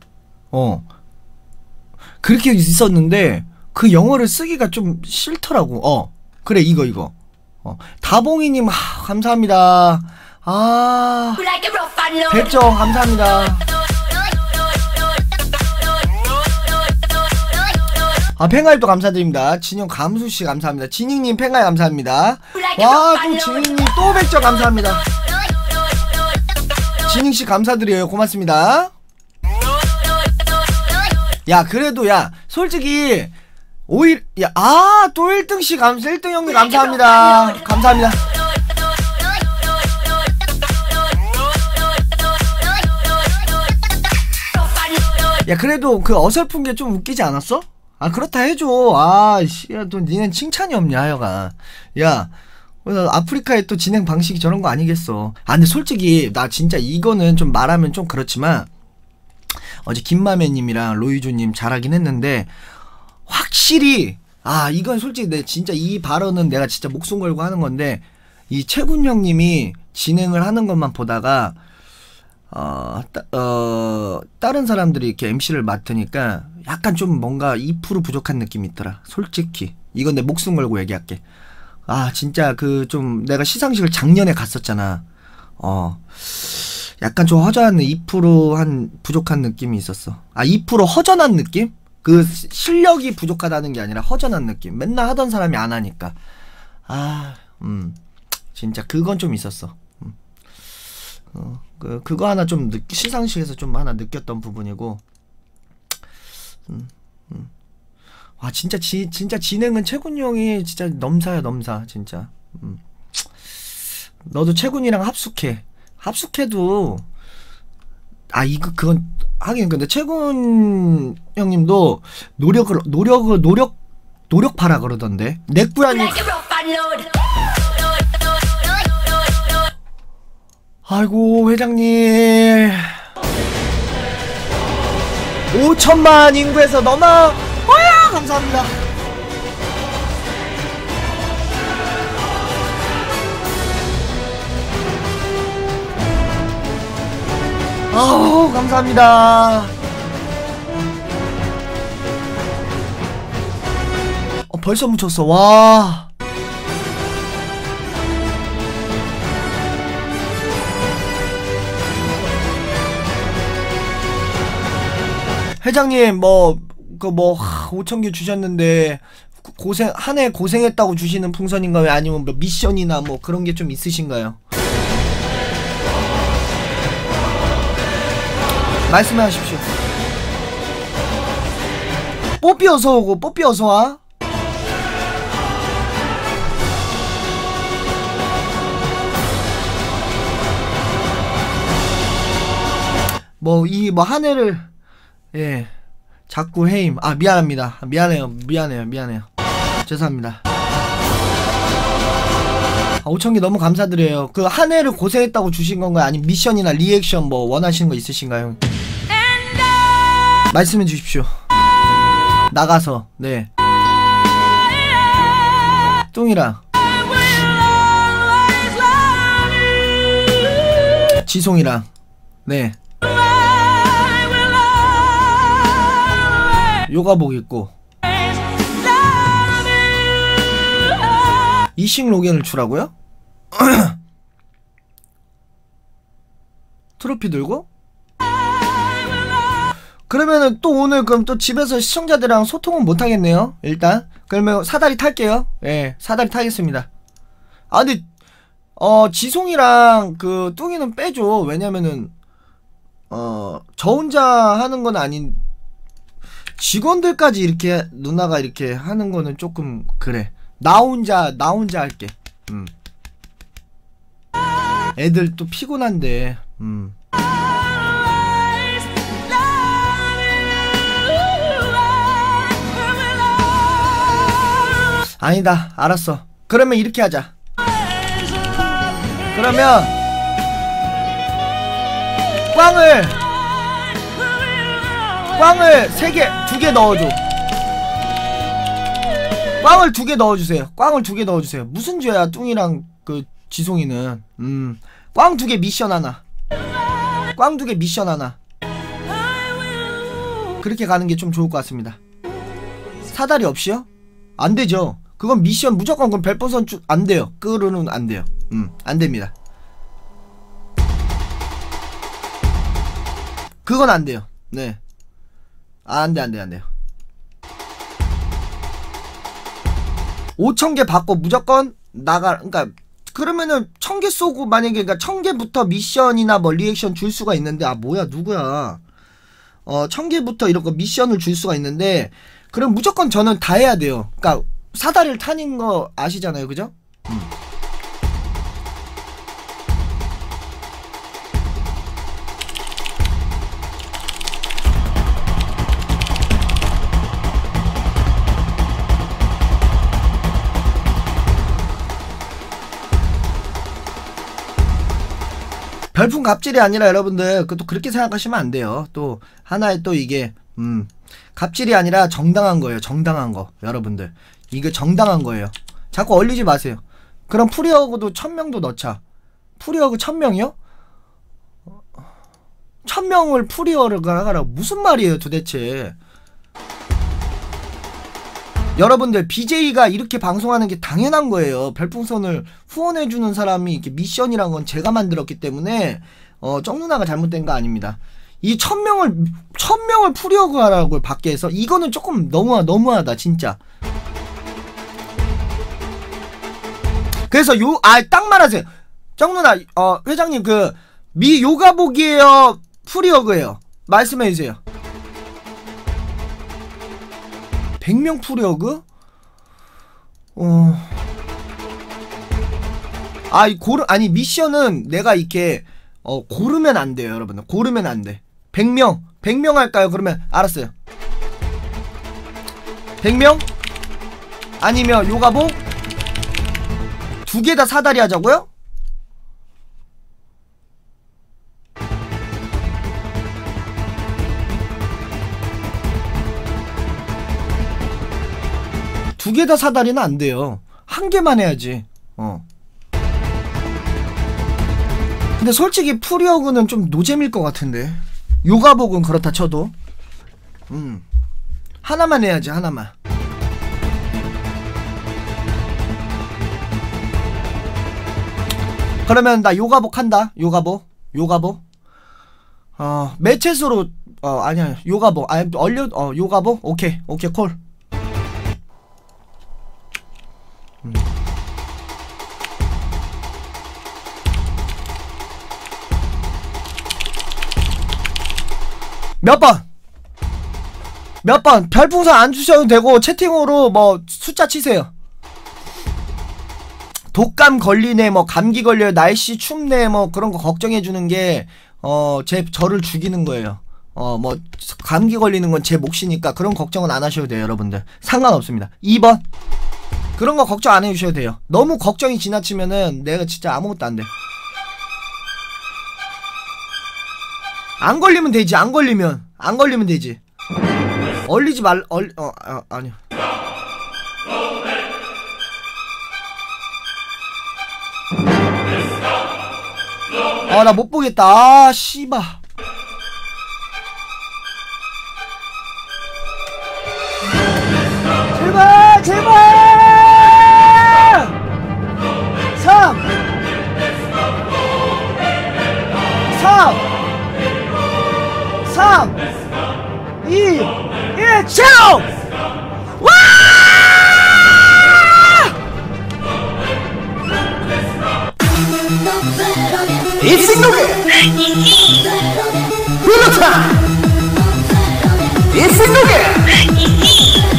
그렇게 있었는데 그 영어를 쓰기가 좀 싫더라고. 그래, 이거 다봉이님 감사합니다. 아, 백정 감사합니다. 아, 팽아입도 감사드립니다. 진영 감수씨 감사합니다. 진익님 팽아이 감사합니다. 와, 또 진익님 또 백정 감사합니다. 진익씨 감사드려요. 고맙습니다. 야, 그래도 야, 솔직히 오일, 야, 아, 또 1등씨 감사, 1등 형님 감사합니다. 감사합니다. 야, 그래도 그 어설픈 게 좀 웃기지 않았어? 아, 그렇다 해줘. 아, 씨, 야, 또 니넨 칭찬이 없냐, 하여간. 야, 아프리카의 또 진행 방식이 저런 거 아니겠어. 아, 근데 솔직히, 나 진짜 이거는 좀 말하면 좀 그렇지만, 어제 김마매님이랑 로이주님 잘하긴 했는데, 확실히, 아, 이건 솔직히 내 진짜 이 발언은 내가 진짜 목숨 걸고 하는 건데, 이 최군 형님이 진행을 하는 것만 보다가 다른 사람들이 이렇게 MC를 맡으니까 약간 좀 뭔가 2% 부족한 느낌이 있더라. 솔직히 이건 내 목숨 걸고 얘기할게. 아, 진짜 그 좀 내가 시상식을 작년에 갔었잖아. 약간 좀 허전한 2% 한 부족한 느낌이 있었어. 아, 2% 허전한 느낌? 그 실력이 부족하다는 게 아니라 허전한 느낌. 맨날 하던 사람이 안 하니까. 아, 진짜 그건 좀 있었어. 그거 하나 좀 시상식에서 좀 하나 느꼈던 부분이고. 와, 진짜 진짜 진행은 채군 형이 진짜 넘사야, 넘사 진짜. 너도 채군이랑 합숙해도. 아, 그건 하긴. 근데 채군 형님도 노력하라 그러던데. 넥규야님. 아이고, 회장님. 5천만 인구에서 넘어. 어야, 감사합니다. 아우, 감사합니다. 벌써 묻혔어. 와. 회장님 뭐 그 뭐 5,000개 주셨는데 고생 한 해 고생했다고 주시는 풍선인가요? 아니면 뭐 미션이나 뭐 그런 게 좀 있으신가요? 말씀하십시오. 뽀삐 어서 오고, 뽀삐 어서 와. 뭐 이 뭐 한 해를 예 자꾸 해임. 아 미안합니다. 미안해요. 죄송합니다. 아, 5,000개 너무 감사드려요. 그 한 해를 고생했다고 주신 건가요? 아니면 미션이나 리액션 뭐 원하시는 거 있으신가요? 말씀해 주십시오. 나가서 네. 똥이랑 지송이랑 네. 요가복 입고 이식 로겐을 주라고요? 트로피 들고? 그러면은 또 오늘 그럼 또 집에서 시청자들이랑 소통은 못하겠네요. 일단 그러면 사다리 탈게요. 예, 사다리 타겠습니다. 아 근데 지송이랑 그 뚱이는 빼줘. 왜냐면은 저 혼자 하는 건 아닌 직원들까지 이렇게 누나가 이렇게 하는 거는 조금 그래. 나 혼자 할게. 애들 또 피곤한데. 아니다. 알았어. 그러면 이렇게 하자. 그러면 꽝을 3개, 2개 넣어줘. 꽝을 2개 넣어주세요. 무슨 죄야, 뚱이랑 그 지송이는. 꽝 2개 미션 하나. 그렇게 가는 게 좀 좋을 것 같습니다. 사다리 없이요? 안 되죠. 그건 미션 무조건 그럼 별풍선 쭉 안 돼요. 끄르는 안 돼요. 안 됩니다. 그건 안 돼요. 네. 아, 안 돼요. 5,000개 받고 무조건 나가, 그러니까, 그러면은 1,000개 쏘고 만약에, 그러니까 1,000개부터 미션이나 뭐 리액션 줄 수가 있는데, 아, 뭐야, 누구야. 1,000개부터 이런 거 미션을 줄 수가 있는데, 그럼 무조건 저는 다 해야 돼요. 그러니까, 사다리를 타는 거 아시잖아요, 그죠? 별풍 갑질이 아니라 여러분들 또 그렇게 생각하시면 안 돼요. 또 하나의 또 이게 갑질이 아니라 정당한 거예요. 정당한 거 여러분들 이게 정당한 거예요. 자꾸 얼리지 마세요. 그럼 프리어그도 1,000명도 넣자. 프리어그 1,000명이요? 1,000명을 프리어그를 하라고 무슨 말이에요 도대체. 여러분들 BJ가 이렇게 방송하는 게 당연한 거예요. 별풍선을 후원해주는 사람이 이렇게 미션이란 건 제가 만들었기 때문에 쩡 누나가 잘못된 거 아닙니다. 이 1,000명을 풀려고 하라고 밖에서 이거는 조금 너무하다 진짜. 그래서 딱 말하세요. 쩡 누나 회장님 그 미 요가복이에요 풀려고예요 말씀해주세요. 100명 풀이어그? 아니 미션은 내가 이렇게 고르면 안 돼요 여러분들. 고르면 안 돼. 100명 할까요? 그러면 알았어요. 100명? 아니면 요가복? 2개 다 사다리 하자고요? 두 개 다 사다리는 안 돼요. 한 개만 해야지. 근데 솔직히 풀이어그는 좀 노잼일 것 같은데. 요가복은 그렇다 쳐도. 하나만 해야지, 하나만. 그러면 나 요가복 한다. 요가복. 매체수로 아니야. 요가복. 아, 얼려. 요가복. 오케이. 오케이. 콜. 몇 번? 몇 번? 별풍선 안 주셔도 되고 채팅으로 뭐 숫자 치세요. 독감 걸리네, 뭐 감기 걸려요, 날씨 춥네, 뭐 그런 거 걱정해 주는 게 저를 죽이는 거예요. 뭐 감기 걸리는 건 제 몫이니까 그런 걱정은 안 하셔도 돼요, 여러분들. 상관없습니다. 2번. 그런 거 걱정 안 해 주셔도 돼요. 너무 걱정이 지나치면은 내가 진짜 아무것도 안 돼. 안 걸리면 되지. 안 걸리면 되지. 얼리지 말 아니요. 나 못 보겠다. 아, 씨바. 제발, 제발! 3! 3! 3! 2! 1! 제로! 인생 노래! 불러타! 인생 노래! 1, 2,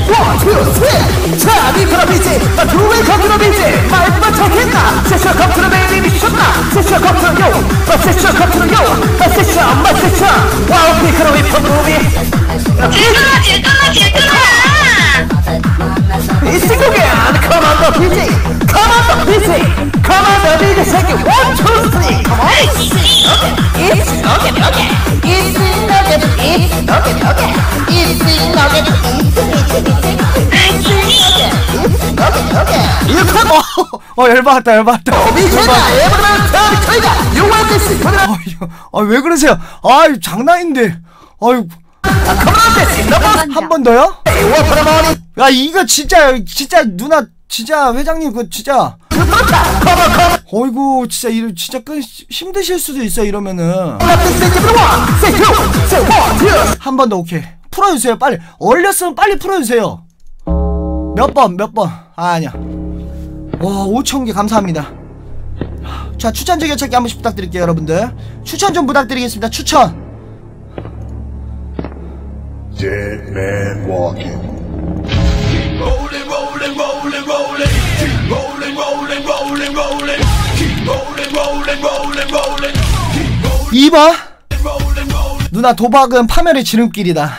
3! 자, 니코라 비지! 나 두웨이 컨트롤 비지! 말만 척했나? 세셔 컨트롤 베이비 미쳤나? 세셔 컨트롤 요! 나 세셔 컨트롤 요! 나 세셔 엄마 세셔! 와우 피크로 위퍼 무비! 일끌어! 일끌어! 인생 노래! 커먼더 비지! 커먼더 비지! Come on, baby, take it. 1, 2, 3. Come on. It's okay, okay. It's okay, it's okay, okay. It's okay, it's okay, okay. You come on. 열받았다, 열받았다. You want this? 왜 그러세요? 아이 장난인데. 아유. 한 번 더요? 야 이거 진짜 누나. 진짜 회장님 그 진짜 어이구 진짜 이거 진짜 힘드실 수도 있어. 이러면은 한 번 더 오케이 풀어주세요. 빨리 얼렸으면 빨리 풀어주세요. 몇 번 아 아니야. 와 5,000개 감사합니다. 자 추천 즐겨찾기 한 번씩 부탁드릴게요 여러분들. 추천 좀 부탁드리겠습니다. 추천. Dead man walking. 이봐 누나 도박은 파멸의 지름길이다.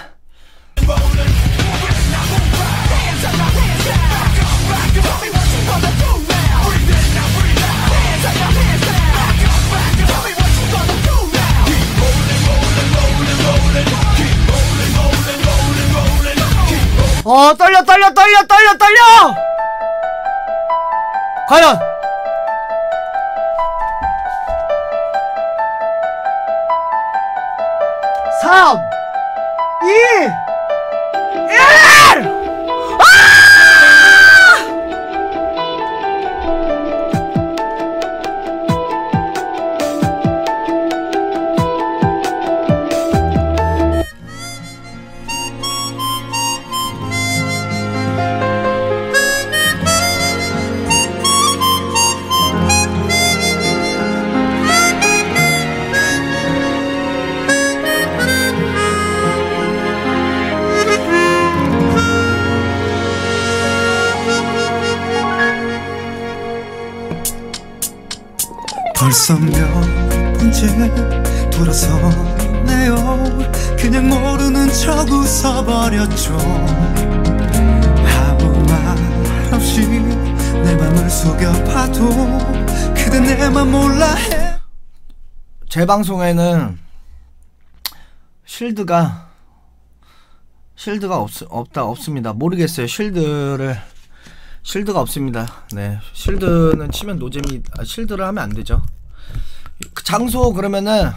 떨려! 과연! 삼, 이, 일! 벌써 몇 번째 돌아서네요. 그냥 모르는 척 웃어버렸죠. 아무 말 없이 내 맘을 속여봐도 그대 내 맘 몰라 해. 제 방송에는 쉴드가 없습니다. 모르겠어요. 쉴드가 없습니다. 네. 쉴드는 치면 노잼이, 쉴드를 하면 안 되죠. 그 장소 그러면은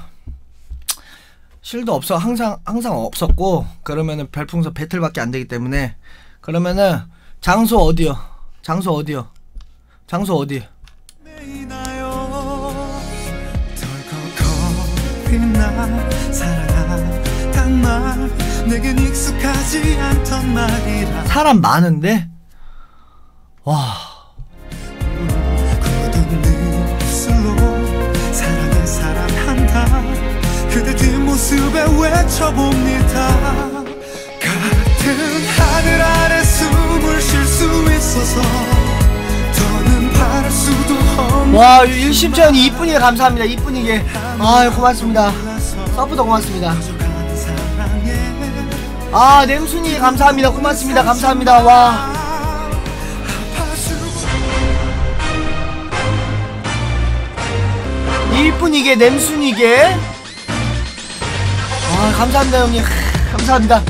쉴드 없어. 항상 없었고 그러면은 별풍선 배틀밖에 안 되기 때문에 그러면은 장소 어디? 말 내겐 익숙하지 않던 말이라. 사람 많은데? 와. 굳은 입술로 사랑을 사랑한다. 그대 뒷모습에 외쳐봅니다. 같은 하늘 아래 숨을 쉴 수 있어서 더는 바랄 수도 없는. 와, 1심천 2분이게 감사합니다. 2분이게. 아, 고맙습니다. 서브도 고맙습니다. 아, 냄순이 감사합니다. 고맙습니다. 감사합니다. 와. 일뿐이게 냄순이게. 아, 감사합니다 형님. 감사합니다.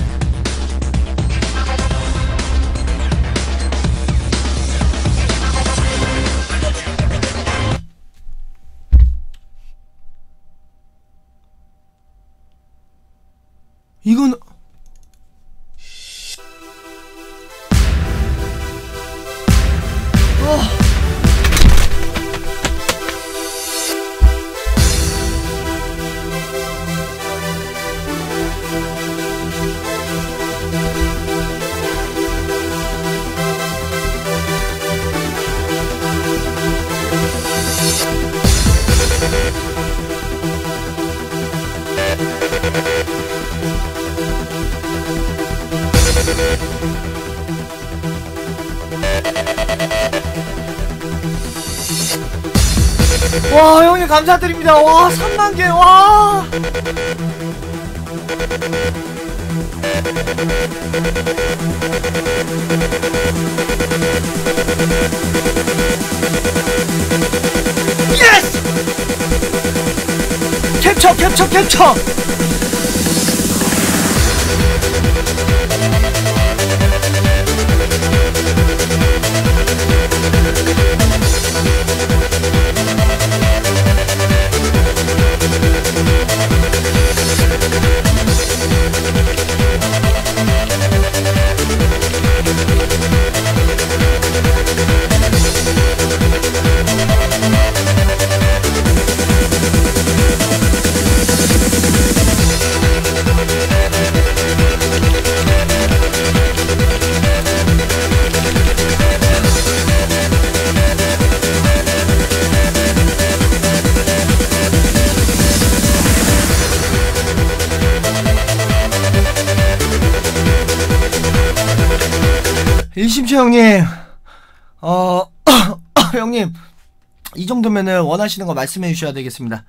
이건 와, 형님 감사드립니다. 와, 3만개. 와, 예스! 캡처 캡처 캡처. 일심치 형님, 형님 이 정도면은 원하시는 거 말씀해 주셔야 되겠습니다.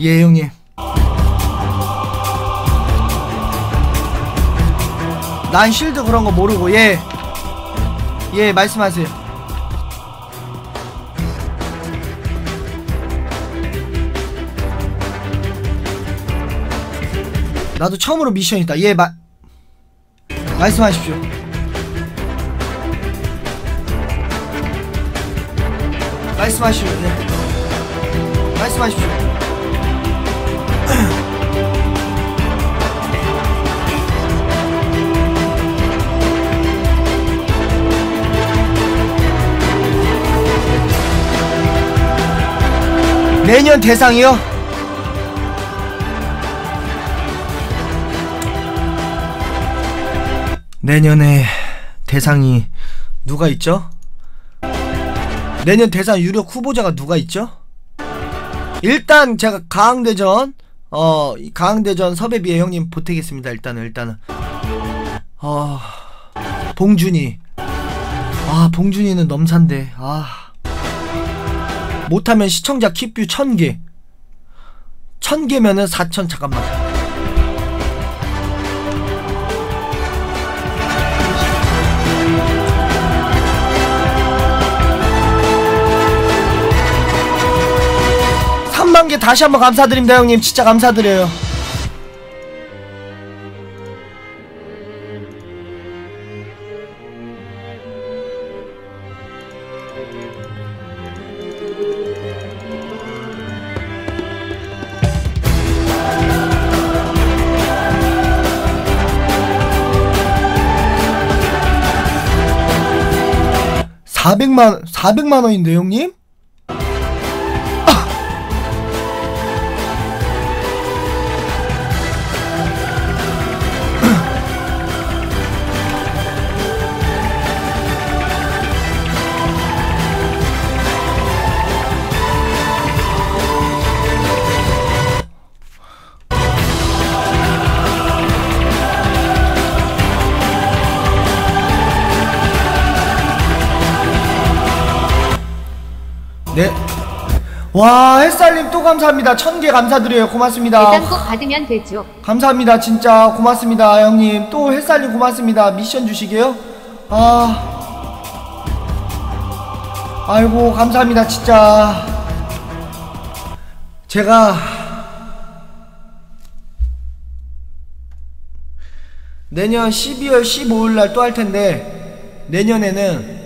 예, 형님. 난 쉴드 그런 거 모르고. 예, 예, 말씀하세요. 나도 처음으로 미션이다. 예, 말씀하십시오. 말씀하십시오. 예. 말씀하십시오. 내년 대상이요? 내년에 대상이 누가 있죠? 내년 대상 유력 후보자가 누가 있죠? 일단 제가 가항대전 섭외비에 형님 보태겠습니다. 일단은 봉준이. 아, 봉준이는 넘산데. 아, 못하면 시청자 킵뷰 1000개 1000개면은 4000. 잠깐만, 다시 한번 감사드립니다 형님. 진짜 감사드려요. $400만 400만원인데 형님? 네. 와, 햇살님 또 감사합니다. 1000개 감사드려요. 고맙습니다. 대상 꼭 받으면 되죠. 감사합니다. 진짜 고맙습니다. 형님. 또 햇살님 고맙습니다. 미션 주시게요. 아이고, 감사합니다. 진짜. 제가 내년 12월 15일날 또 할텐데, 내년에는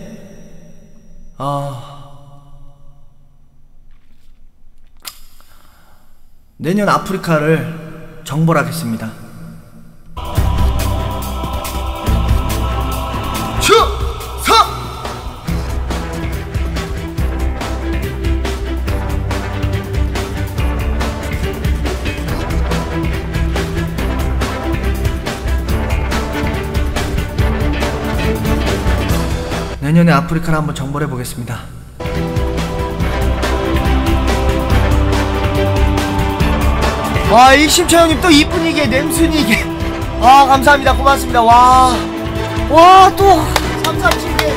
내년 아프리카를 정벌하겠습니다. 내년에 아프리카를 한번 정벌해 보겠습니다. 와, 일심초 형님 또 이쁜이게 냄순이게. 아, 감사합니다. 고맙습니다. 와, 또 337개.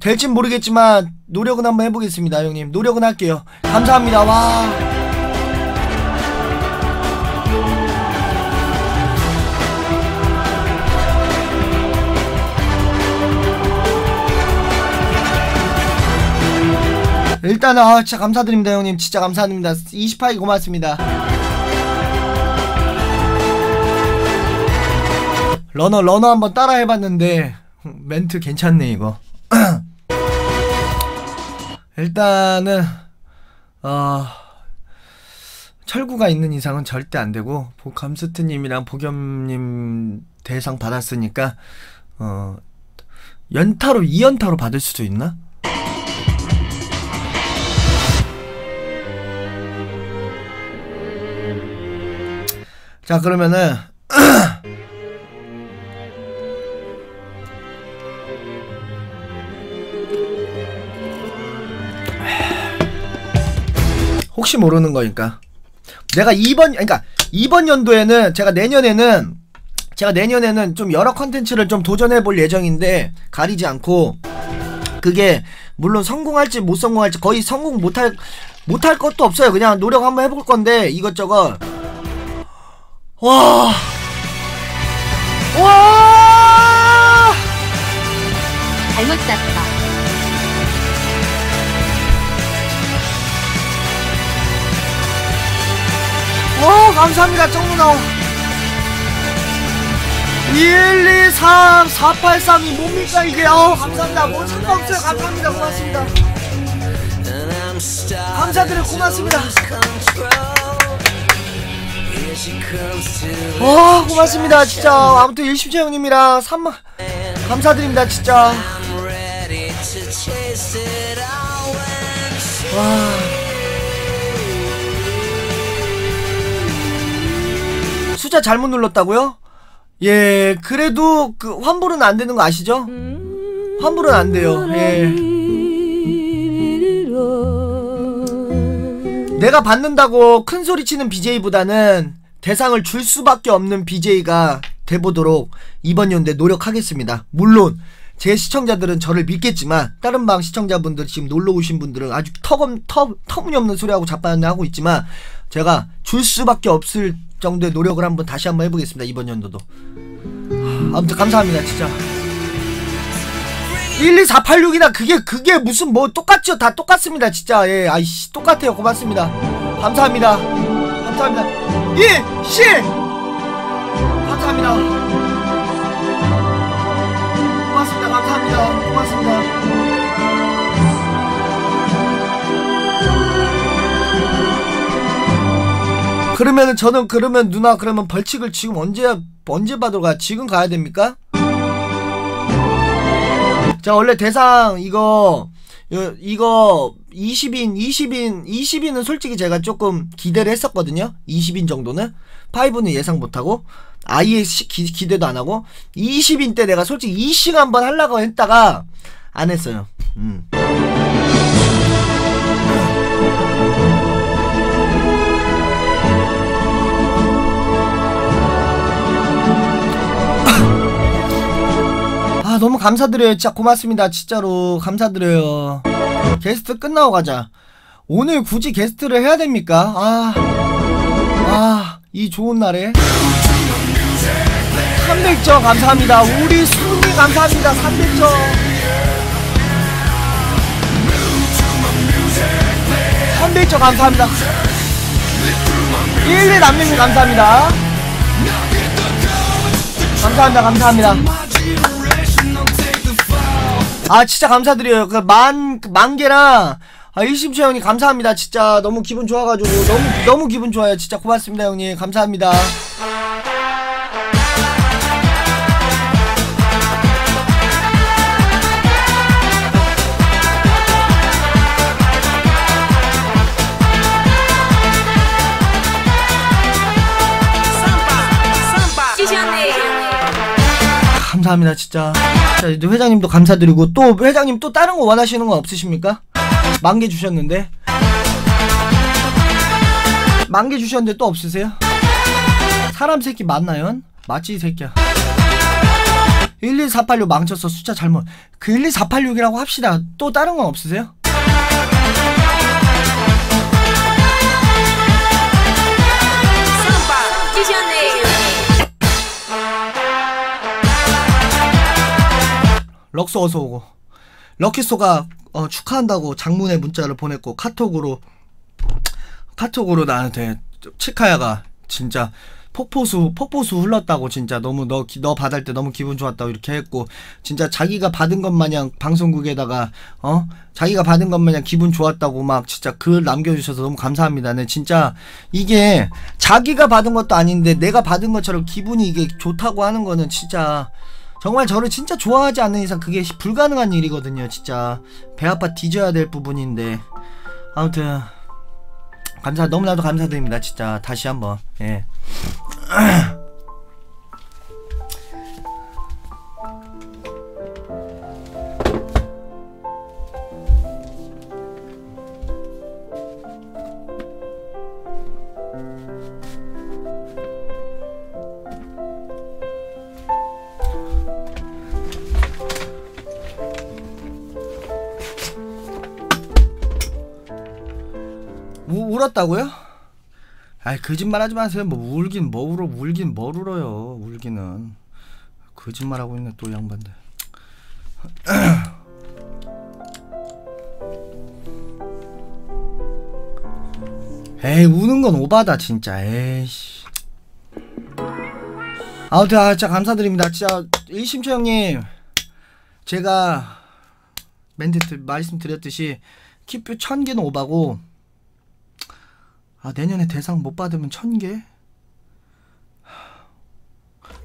될진 모르겠지만 노력은 한번 해보겠습니다. 형님, 노력은 할게요. 감사합니다. 와. 일단은 진짜 감사드립니다. 형님 진짜 감사드립니다. 28개 고맙습니다. 러너 한번 따라 해봤는데 멘트 괜찮네 이거. 일단은 철구가 있는 이상은 절대 안되고, 감스트님이랑 보겸님 대상 받았으니까 연타로 2연타로 받을 수도 있나? 자, 그러면은 혹시 모르는 거니까 내가 이번 연도에는, 제가 내년에는 좀 여러 컨텐츠를 좀 도전해 볼 예정인데, 가리지 않고. 그게 물론 성공할지 못 성공할지 거의 성공 못할 것도 없어요. 그냥 노력 한번 해볼 건데 이것저것. 와! 잘못 잤다. 와, 감사합니다, 쩡 누나. 1, 2, 3, 4, 8, 3이 뭡니까 이게? 감사합니다. 뭐 참가 없어요. 감사합니다. 고맙습니다. 감사드려요. 고맙습니다. 와, 고맙습니다. 진짜 아무튼 일심채 형님이랑 3만 감사드립니다. 진짜. 와, 숫자 잘못 눌렀다고요? 예, 그래도 그 환불은 안 되는 거 아시죠? 환불은 안 돼요. 예. 내가 받는다고 큰 소리 치는 BJ보다는 대상을 줄 수밖에 없는 BJ가 돼보도록 이번 연도에 노력하겠습니다. 물론 제 시청자들은 저를 믿겠지만, 다른 방 시청자분들, 지금 놀러 오신 분들은 아주 터무니없는 소리하고 자빠하고 있지만, 제가 줄 수밖에 없을 정도의 노력을 한번 다시 한번 해보겠습니다. 이번 연도도. 아무튼 감사합니다. 진짜. 12486이나 그게 무슨 뭐 똑같죠? 다 똑같습니다. 진짜. 예, 아이씨, 똑같아요. 고맙습니다. 감사합니다. 감사합니다. 일시 감사합니다. 고맙습니다. 감사합니다. 고맙습니다. 그러면은 저는, 그러면 누나, 그러면 벌칙을 지금 언제 받으러 가요? 지금 가야 됩니까? 자, 원래 대상 이거 20인은 솔직히 제가 조금 기대를 했었거든요. 20인 정도는 5는 예상 못하고 아예 기대도 안하고, 20인 때 내가 솔직히 2씩 한번 하려고 했다가 안 했어요. 아 너무 감사드려요. 진짜 고맙습니다. 진짜로 감사드려요. 게스트 끝나고 가자. 오늘 굳이 게스트를 해야 됩니까? 이 좋은 날에 300점 감사합니다. 우리 수미 감사합니다. 300점. 감사합니다. 1위 남님님 감사합니다. 감사합니다. 아 진짜 감사드려요. 그 만개랑 아 20초 형님 감사합니다. 진짜 너무 기분 좋아가지고 너무 기분 좋아요. 진짜 고맙습니다 형님. 감사합니다. 감사합니다 진짜. 자, 회장님도 감사드리고. 또 회장님 또 다른 거 원하시는 건 없으십니까? 만개 주셨는데 또 없으세요? 사람 새끼 맞나요? 맞지 이 새끼야. 12486 망쳤어. 숫자 잘못. 그 12486이라고 합시다. 또 다른 건 없으세요? 럭소 어서오고. 럭키소가 축하한다고 장문의 문자를 보냈고, 카톡으로 나한테 치카야가 진짜 폭포수 흘렀다고, 진짜 너무 너 받을 때 너무 기분 좋았다고 이렇게 했고, 진짜 자기가 받은 것 마냥 방송국에다가 자기가 받은 것 마냥 기분 좋았다고 막 진짜 글 남겨주셔서 너무 감사합니다. 네 진짜 이게 자기가 받은 것도 아닌데 내가 받은 것처럼 기분이 이게 좋다고 하는 거는 진짜 정말 저를 진짜 좋아하지 않는 이상 그게 불가능한 일이거든요. 진짜 배 아파 뒤져야 될 부분인데, 아무튼 너무나도 감사드립니다. 진짜 다시 한번. 예. 울었다고요? 아이 거짓말 하지 마세요. 울긴 뭘 울어요. 울기는 거짓말하고 있네 또 양반들. 에이 우는 건 오바다 진짜. 에이씨. 아무튼 진짜 감사드립니다. 진짜 일심초 형님, 제가 멘트 말씀드렸듯이 키표 1000개는 오바고, 내년에 대상 못 받으면 1000개?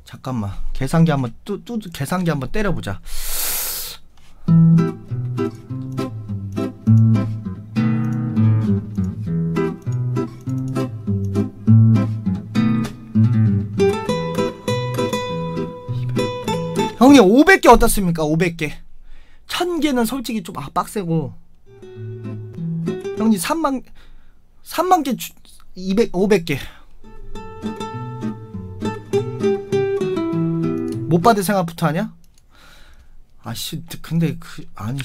잠깐만. 계산기 한번 계산기 한번 때려보자. 형님 500개 어떻습니까? 500개. 1000개는 솔직히 좀 빡세고. 형님 3만 개 500개 못 받을 생각부터 하냐? 아씨 근데 아니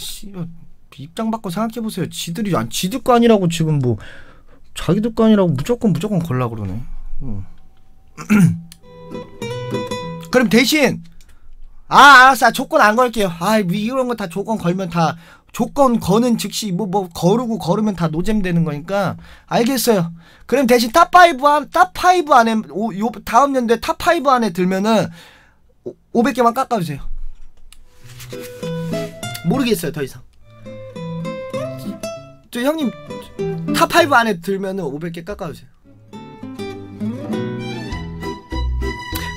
입장 바꿔 생각해 보세요. 지들 거 아니라고 지금 자기들 거 아니라고 무조건 걸라 그러네. 그럼 대신 알았어. 조건 안 걸게요. 이런 거 다 조건 걸면 다 조건 거는 즉시 걸으면 다 노잼 되는 거니까. 알겠어요. 그럼 대신 탑5 안에 다음 연도에 탑5 안에 들면은 500개만 깎아주세요. 모르겠어요 더 이상. 저 형님 탑5 안에 들면은 500개 깎아주세요.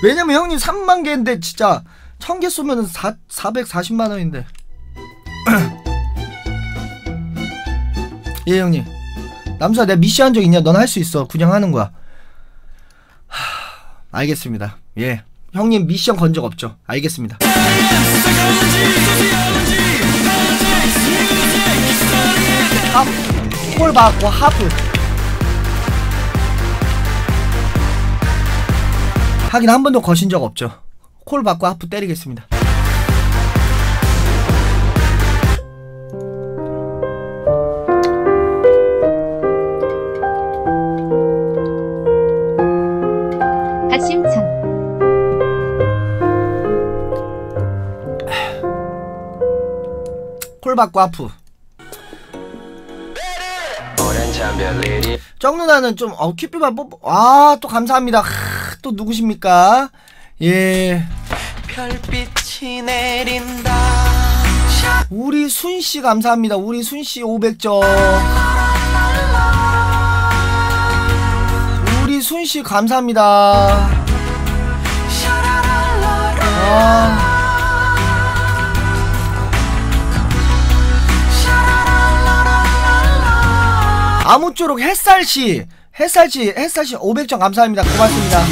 왜냐면 형님 3만 개인데 진짜 1000개 쏘면은 440만 원인데. 예 형님. 남수야 내가 미션 한 적 있냐? 넌 할 수 있어. 그냥 하는 거야. 알겠습니다. 예 형님 미션 건 적 없죠? 알겠습니다. 골 받고 하프 하긴 한 번도 거신 적 없죠. 콜 받고 하프 때리겠습니다. 콜 받고 하프. 쩡 누나는 좀 큐피만 뽑. 아, 또 감사합니다. 하, 또 누구십니까? 예. 별빛이 내린다. 우리 순씨 감사합니다. 우리 순씨 500점. 우리 순씨 감사합니다. 아. 아무쪼록 햇살씨 500점 감사합니다. 고맙습니다.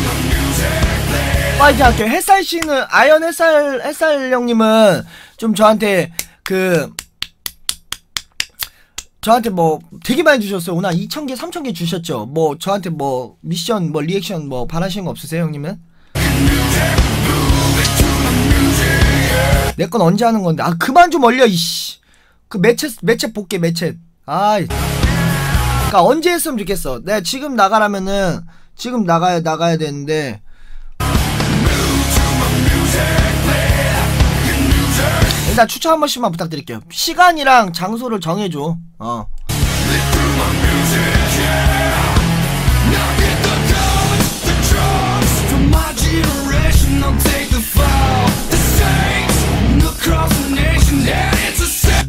파이팅 할게요. 햇살씨는, 아이언 햇살 형님은 좀 저한테 저한테 뭐 되게 많이 주셨어요. 오늘 2000개 3000개 주셨죠. 뭐 저한테 뭐 미션 뭐 리액션 뭐 바라시는 거 없으세요 형님은? 내 건 언제 하는 건데. 아 그만 좀 얼려 이씨. 그 매챗 볼게 매챗. 아이 그니까 언제 했으면 좋겠어. 내가 지금 나가라면은 지금 나가야 되는데. 일단 추천 한 번씩만 부탁드릴게요. 시간이랑 장소를 정해줘.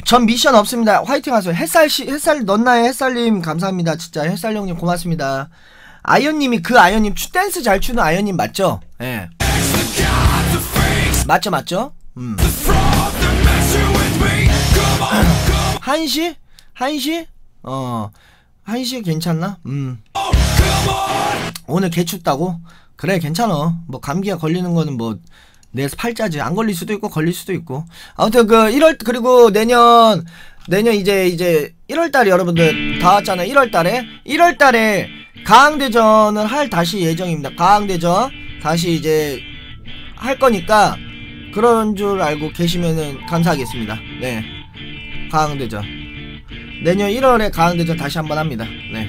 전 미션 없습니다. 화이팅 하세요. 햇살 넌나의 햇살님 감사합니다. 진짜 햇살 형님 고맙습니다. 아이언님이 그 아이언님 댄스 잘 추는 아이언님 맞죠? 예. 맞죠? 한시? 한시 괜찮나? 오늘 개 춥다고? 그래 괜찮아. 뭐 감기가 걸리는 거는 뭐 내 팔자지. 안 걸릴 수도 있고 걸릴 수도 있고. 아무튼 그 1월 그리고 내년 이제 1월달에 여러분들 다 왔잖아요. 1월달에 가항대전을 다시 예정입니다. 가항대전 다시 이제 할 거니까 그런 줄 알고 계시면은 감사하겠습니다. 네, 가항대전 내년 1월에 가항대전 다시 한번 합니다. 네.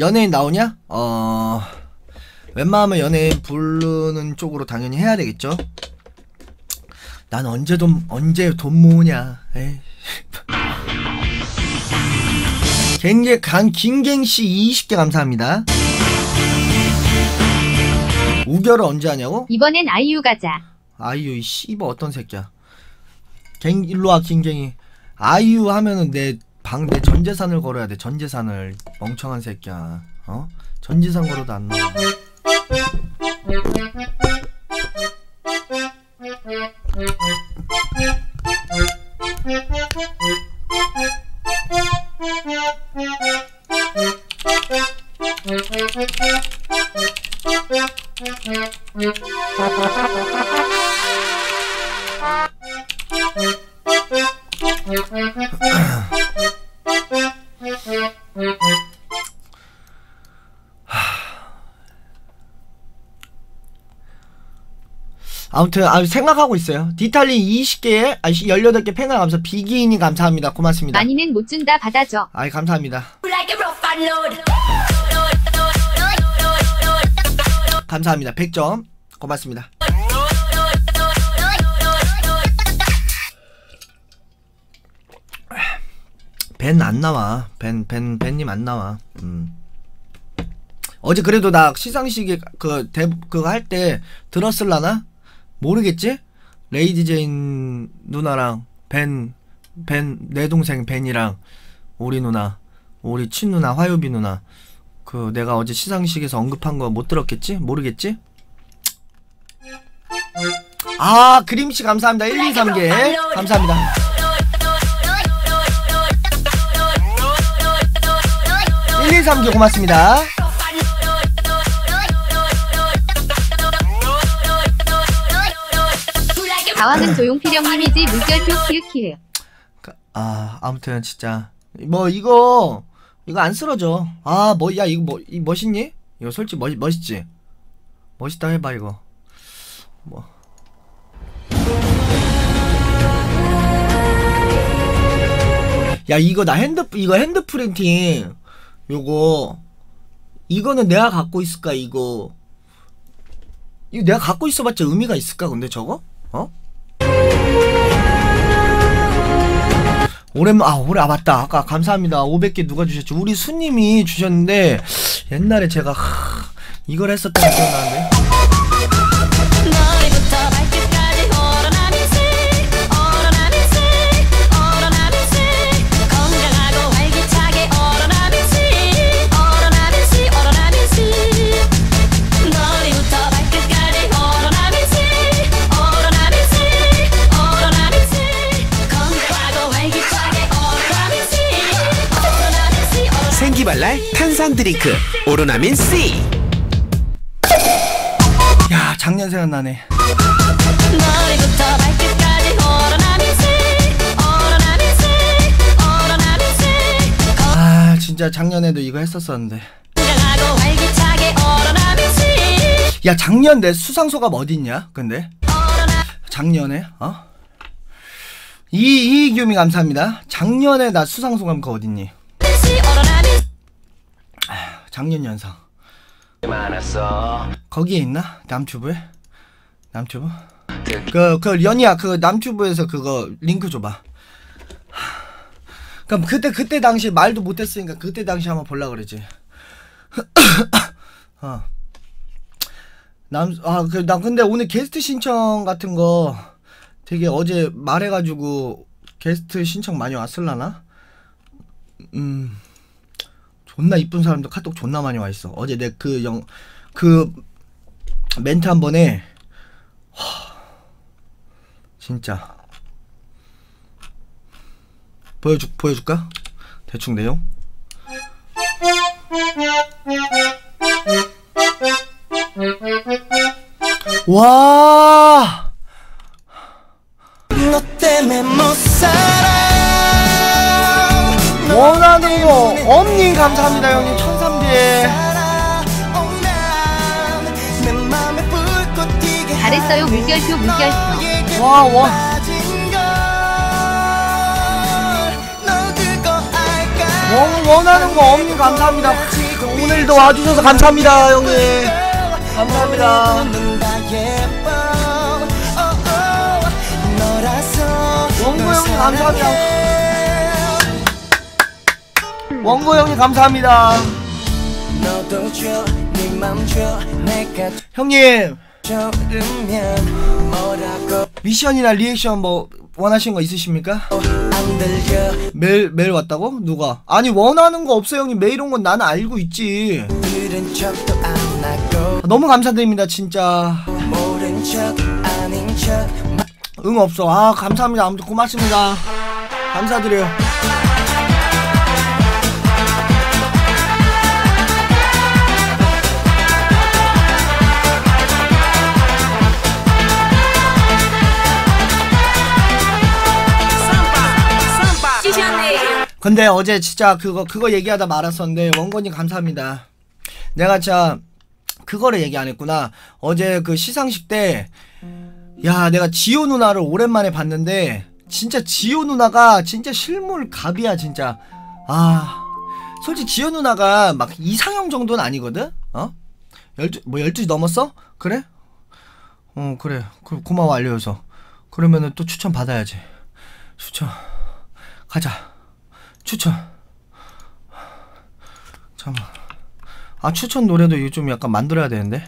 연예인 나오냐? 웬만하면 연예인 부르는 쪽으로 당연히 해야 되겠죠. 난 언제 돈 모으냐? 에이. 김갱씨 20개 감사합니다. 우결을 언제 하냐고? 이번엔 아이유 가자. 아이유 이 씨발 어떤 새끼야? 일로와 김갱이. 아이유 하면은 내 전재산을 걸어야 돼. 전재산을. 멍청한 새끼야. 어? 전재산 걸어도 안 나와. 아무튼 생각하고 있어요. 디탈리 20개에 18개 팽아 감사. 비기인이 감사합니다. 고맙습니다. 많이는 못 준다 받아줘. 아이 감사합니다. 감사합니다. 100점 고맙습니다. 벤 안 나와. 벤님 안 나와. 어제 그래도 나 시상식에 그거 할 때 들었을라나? 모르겠지? 레이디 제인 누나랑 내 동생 벤이랑 우리 친 누나 화요비 누나 그 내가 어제 시상식에서 언급한 거 못 들었겠지? 모르겠지? 아 그림씨 감사합니다. 123개 감사합니다. 고맙습니다. 가왕은 조용필형님이지 물결표 키읔키읔. 아 아무튼 진짜 뭐 이거 안 쓰러져. 아 뭐 야 이거 뭐 이 멋있니? 이거 솔직히 멋있지. 멋있다 해봐 이거. 뭐. 야 이거 나 핸드 프린팅 요거 이거는 내가 갖고 있을까 이거 내가 갖고 있어봤자 의미가 있을까 근데 저거? 어? 오랜만 아 맞다 아까 감사합니다 500개 누가 주셨죠? 우리 수님이 주셨는데 옛날에 제가 이걸 했었던 게 기억나는데 발랄 탄산 드링크 오로나민 C. 야 작년 생각나네. 아 진짜 작년에도 이거 했었었는데. 야 작년 내 수상소감 어딨냐? 근데 작년에 어? 이규미 감사합니다. 작년에 나 수상소감 거 어딨니? 작년 연상 많았어. 거기에 있나? 남튜브에? 남튜브? 그 연희야 그 남튜브에서 그거 링크 줘봐. 그럼 그때 당시 말도 못했으니까 그때 당시 한번 볼라 그러지. 어. 나 근데 오늘 게스트 신청 같은 거 되게 어제 말해가지고 게스트 신청 많이 왔을라나? 존나 이쁜 사람도 카톡 존나 많이 와있어. 어제 내 그 멘트 한 번에 진짜 보여줄까? 대충 내용? 와! 너 때문에 못 살아. 원하는 거 엄님 감사합니다 형님 1300개 잘했어요 물결표 물결표 원하는 거 엄님 감사합니다 오늘도 와주셔서 감사합니다 형님 감사합니다 원구 형님 감사합니다 원고 형님 감사합니다. 형님 미션이나 리액션 뭐 원하시는 거 있으십니까? 매일 왔다고? 누가? 아니 원하는 거 없어요 형님. 매일 온 건 나는 알고 있지. 너무 감사드립니다 진짜. 응 없어. 아 감사합니다. 아무튼 고맙습니다. 감사드려요. 근데 어제 진짜 그거 얘기하다 말았었는데 원건이 감사합니다. 내가 참 그거를 얘기 안 했구나. 어제 그 시상식 때 야 내가 지효 누나를 오랜만에 봤는데 진짜 지효 누나가 진짜 실물 갑이야 진짜. 아 솔직히 지효 누나가 막 이상형 정도는 아니거든? 어? 12시 넘었어? 그래? 어 그래 고마워 알려줘서. 그러면은 또 추천 받아야지. 추천 가자. 추천 잠깐만 아 추천 노래도 이거 좀 약간 만들어야 되는데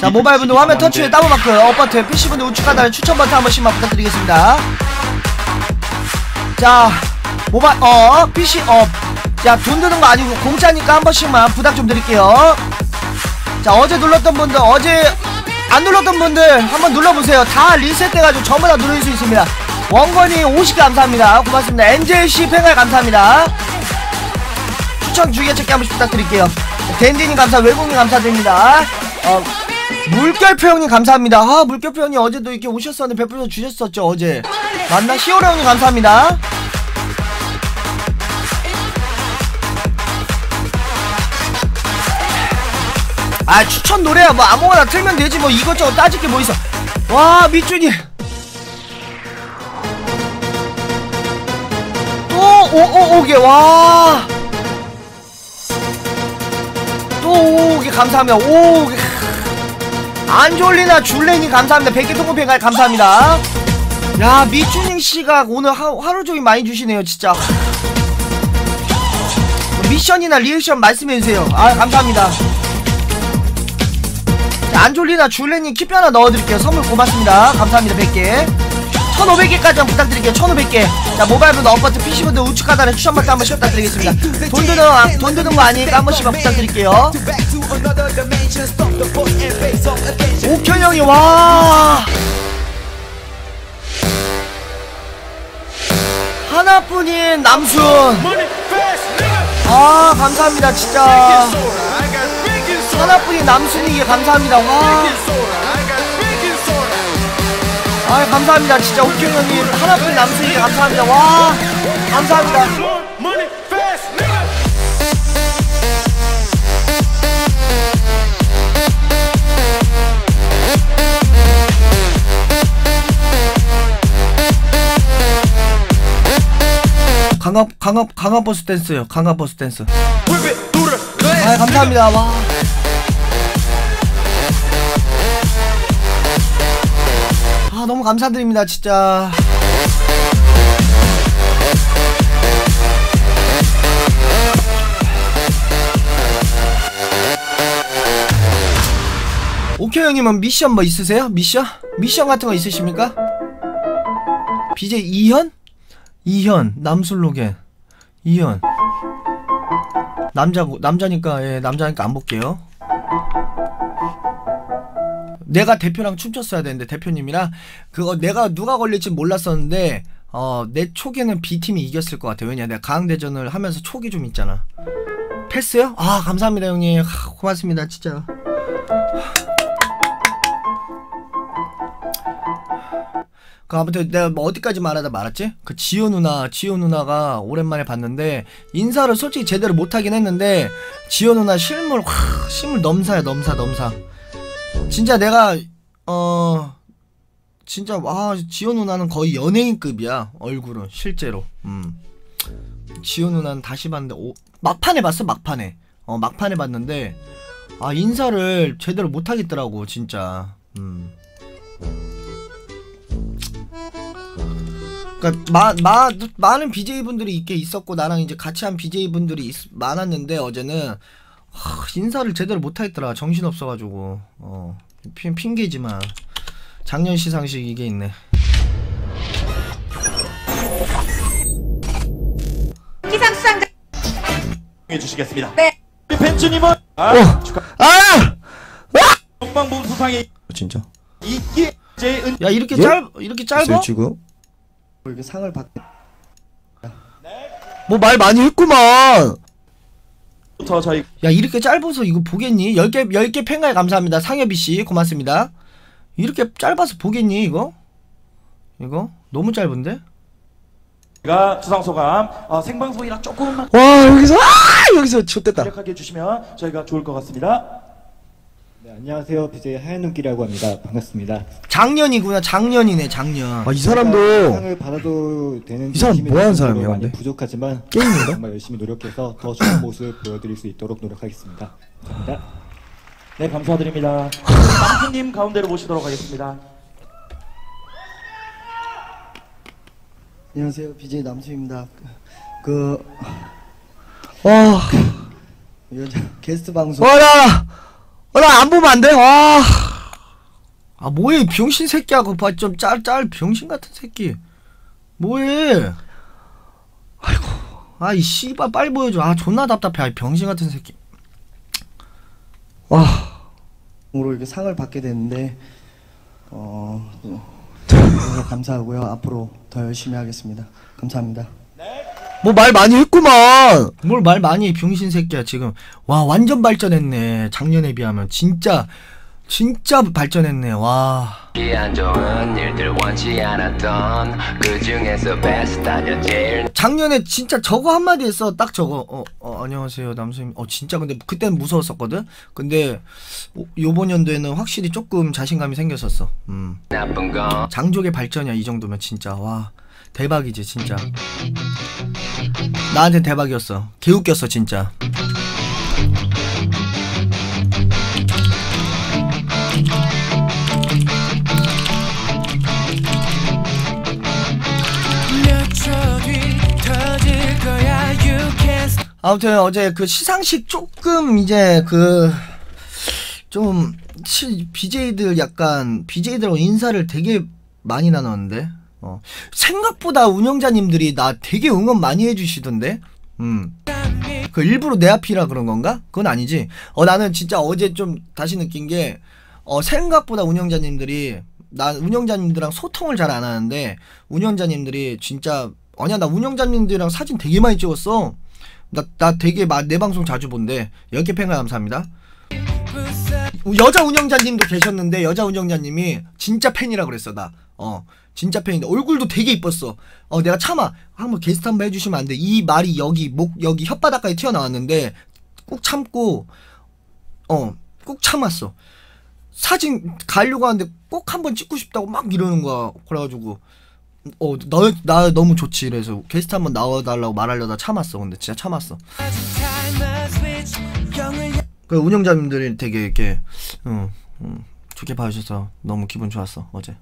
자 모바일분들 화면 터치에 다운마크 업버튼 PC분들 우측 하단에 추천 버튼 한 번씩만 부탁드리겠습니다 자 모바일 PC 자 돈 드는 거 아니고 공짜니까 한 번씩만 부탁 좀 드릴게요 자 어제 눌렀던 분들 어제 안 눌렀던 분들 한번 눌러보세요. 다 리셋돼가지고 전부 다 누릴 수 있습니다. 원건이 50개 감사합니다. 고맙습니다. NJC 팬갈 감사합니다. 추천 주의에 찾기 한 번씩 부탁드릴게요. 댄디님 감사, 외국님 감사드립니다. 물결표 형님 감사합니다. 아, 물결표 형님 어제도 이렇게 오셨었는데 100% 주셨었죠, 어제. 만나 시오라 형님 감사합니다. 아 추천 노래야 뭐 아무거나 틀면 되지 뭐 이것저것 따질 게 뭐 있어 와 밑준이 555개 와. 또 555개 감사합니다. 555개 안졸리나 줄레니 감사합니다. 100개 통고평가 감사합니다. 야 미춘행씨가 오늘 하루종일 많이 주시네요 진짜. 미션이나 리액션 말씀해주세요. 아 감사합니다. 자, 안졸리나 줄레니 키표 하나 넣어드릴게요. 선물 고맙습니다. 감사합니다. 100개 1500개까지 부탁드릴게요. 1500개. 자 모바일분들 업버트 PC분들 우측 하단에 추천받기 한 번씩 부탁드리겠습니다. 돈 드는 거 아니니까 한 번씩만 부탁드릴게요. 오편형이 와 하나뿐인 남순. 아 감사합니다 진짜. 하나뿐인 남순이게 감사합니다. 와 아 감사합니다 진짜. 오케이 형님 하나뿐인 남순이게 감사합니다. 와 감사합니다. 강압 버스 댄스요. 강압 버스 댄스. 아 감사합니다. 와 아, 너무 감사드립니다 진짜. 오케이 형님은 미션 뭐 있으세요? 미션 같은 거 있으십니까? BJ 이현 남술로겐 이현 남자니까 예 남자니까 안 볼게요. 내가 대표랑 춤췄어야 되는데 대표님이랑 그거 내가 누가 걸릴지 몰랐었는데 내 초기에는 B팀이 이겼을 것 같아. 왜냐 내가 강대전을 하면서 초기 좀 있잖아. 패스요? 아 감사합니다 형님. 하, 고맙습니다 진짜. 그 아무튼 내가 뭐 어디까지 말았지? 그 지효 누나가 오랜만에 봤는데 인사를 솔직히 제대로 못하긴 했는데 지효 누나 실물 넘사야. 진짜 내가 진짜 와 지효 누나는 거의 연예인급이야 얼굴은 실제로. 지효 누나는 다시 봤는데 막판에 봤어 막판에. 막판에 봤는데 아 인사를 제대로 못하겠더라고 진짜. 그러니까 많은 BJ분들이 있게 있었고 나랑 이제 같이 한 BJ분들이 많았는데 어제는 인사를 제대로 못하겠더라. 정신없어가지고 핑계지만 작년 시상식 이게 있네. 시상장 해주시겠습니다. 네. 벤츠님은 국방부 수상에 진짜 이게 제은 야 이렇게 예? 이렇게 짧아? 지금? 이렇게 상을 받. 뭐 말 많이 했구만. 야 이렇게 짧아서 이거 보겠니? 10개 팬가에 감사합니다. 상엽이씨 고맙습니다. 이렇게 짧아서 보겠니 이거? 이거? 너무 짧은데? 제가 주상소감 생방송이라 조금만 와 여기서 좋댔다 기억하게 해주시면 저희가 좋을 것 같습니다. 네, 안녕하세요. BJ 하얀 눈길이라고 합니다. 반갑습니다. 작년이구나. 작년이네. 아, 이 사람도 상을 받아도 되는 이 사람 뭐 하는 사람이야? 근데 부족하지만 게임인가? 정말 열심히 노력해서 더 좋은 모습 보여드릴 수 있도록 노력하겠습니다. 감사합니다. 네, 감사드립니다. 남순님 가운데로 모시도록 하겠습니다. 안녕하세요. BJ 남순입니다. 게스트 방송. 나 안 보면 안 돼. 아 뭐해 병신 새끼야. 그거 봐 좀 짤 병신 같은 새끼. 뭐해? 아이고 아 이 씨발 빨리 보여줘. 아 존나 답답해. 아 병신 같은 새끼. 와 오늘 이렇게 상을 받게 됐는데 감사하고요. 앞으로 더 열심히 하겠습니다. 감사합니다. 뭐 말 많이 했구만. 뭘 말 많이 해 병신 새끼야 지금. 와 완전 발전했네 작년에 비하면. 진짜 발전했네. 와 작년에 진짜 저거 한마디 했어 딱 저거. 안녕하세요 남수님. 진짜 근데 그때는 무서웠었거든. 근데 요번 연도에는 확실히 조금 자신감이 생겼었어. 장족의 발전이야 이 정도면 진짜. 와 대박이지 진짜. 나한테 대박이었어. 개웃겼어 진짜. 아무튼 어제 그 시상식 조금 이제 그 좀 BJ들 약간 BJ들하고 인사를 되게 많이 나눴는데 생각보다 운영자님들이 나 되게 응원 많이 해주시던데. 그 일부러 내 앞이라 그런 건가? 그건 아니지. 나는 진짜 어제 좀 다시 느낀 게 생각보다 운영자님들이 난 운영자님들랑 소통을 잘 안 하는데 운영자님들이 진짜 아니야 나 운영자님들이랑 사진 되게 많이 찍었어. 나 되게 내 방송 자주 본데 10개 팬가 감사합니다. 여자 운영자님도 계셨는데 여자 운영자님이 진짜 팬이라 그랬어 나. 진짜 팬인데 얼굴도 되게 이뻤어. 내가 차마 한번 게스트 한번 해주시면 안 돼. 이 말이 여기 목 여기 혓바닥까지 튀어나왔는데 꾹 참고 꾹 참았어. 사진 가려고 하는데 꼭 한번 찍고 싶다고 막 이러는 거야. 그래가지고 나 너무 좋지. 그래서 게스트 한번 나와달라고 말하려다 참았어. 근데 진짜 참았어. 그 운영자님들이 되게 이렇게 좋게 봐주셔서 너무 기분 좋았어 어제.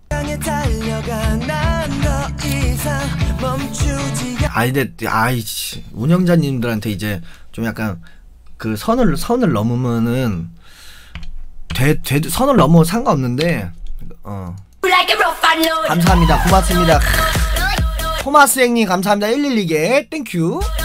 아이씨 운영자님들한테 이제 좀 약간 그 선을 넘으면은 선을 넘어도 상관없는데 감사합니다. 고맙습니다. 토마스 행님 감사합니다. 112개 땡큐.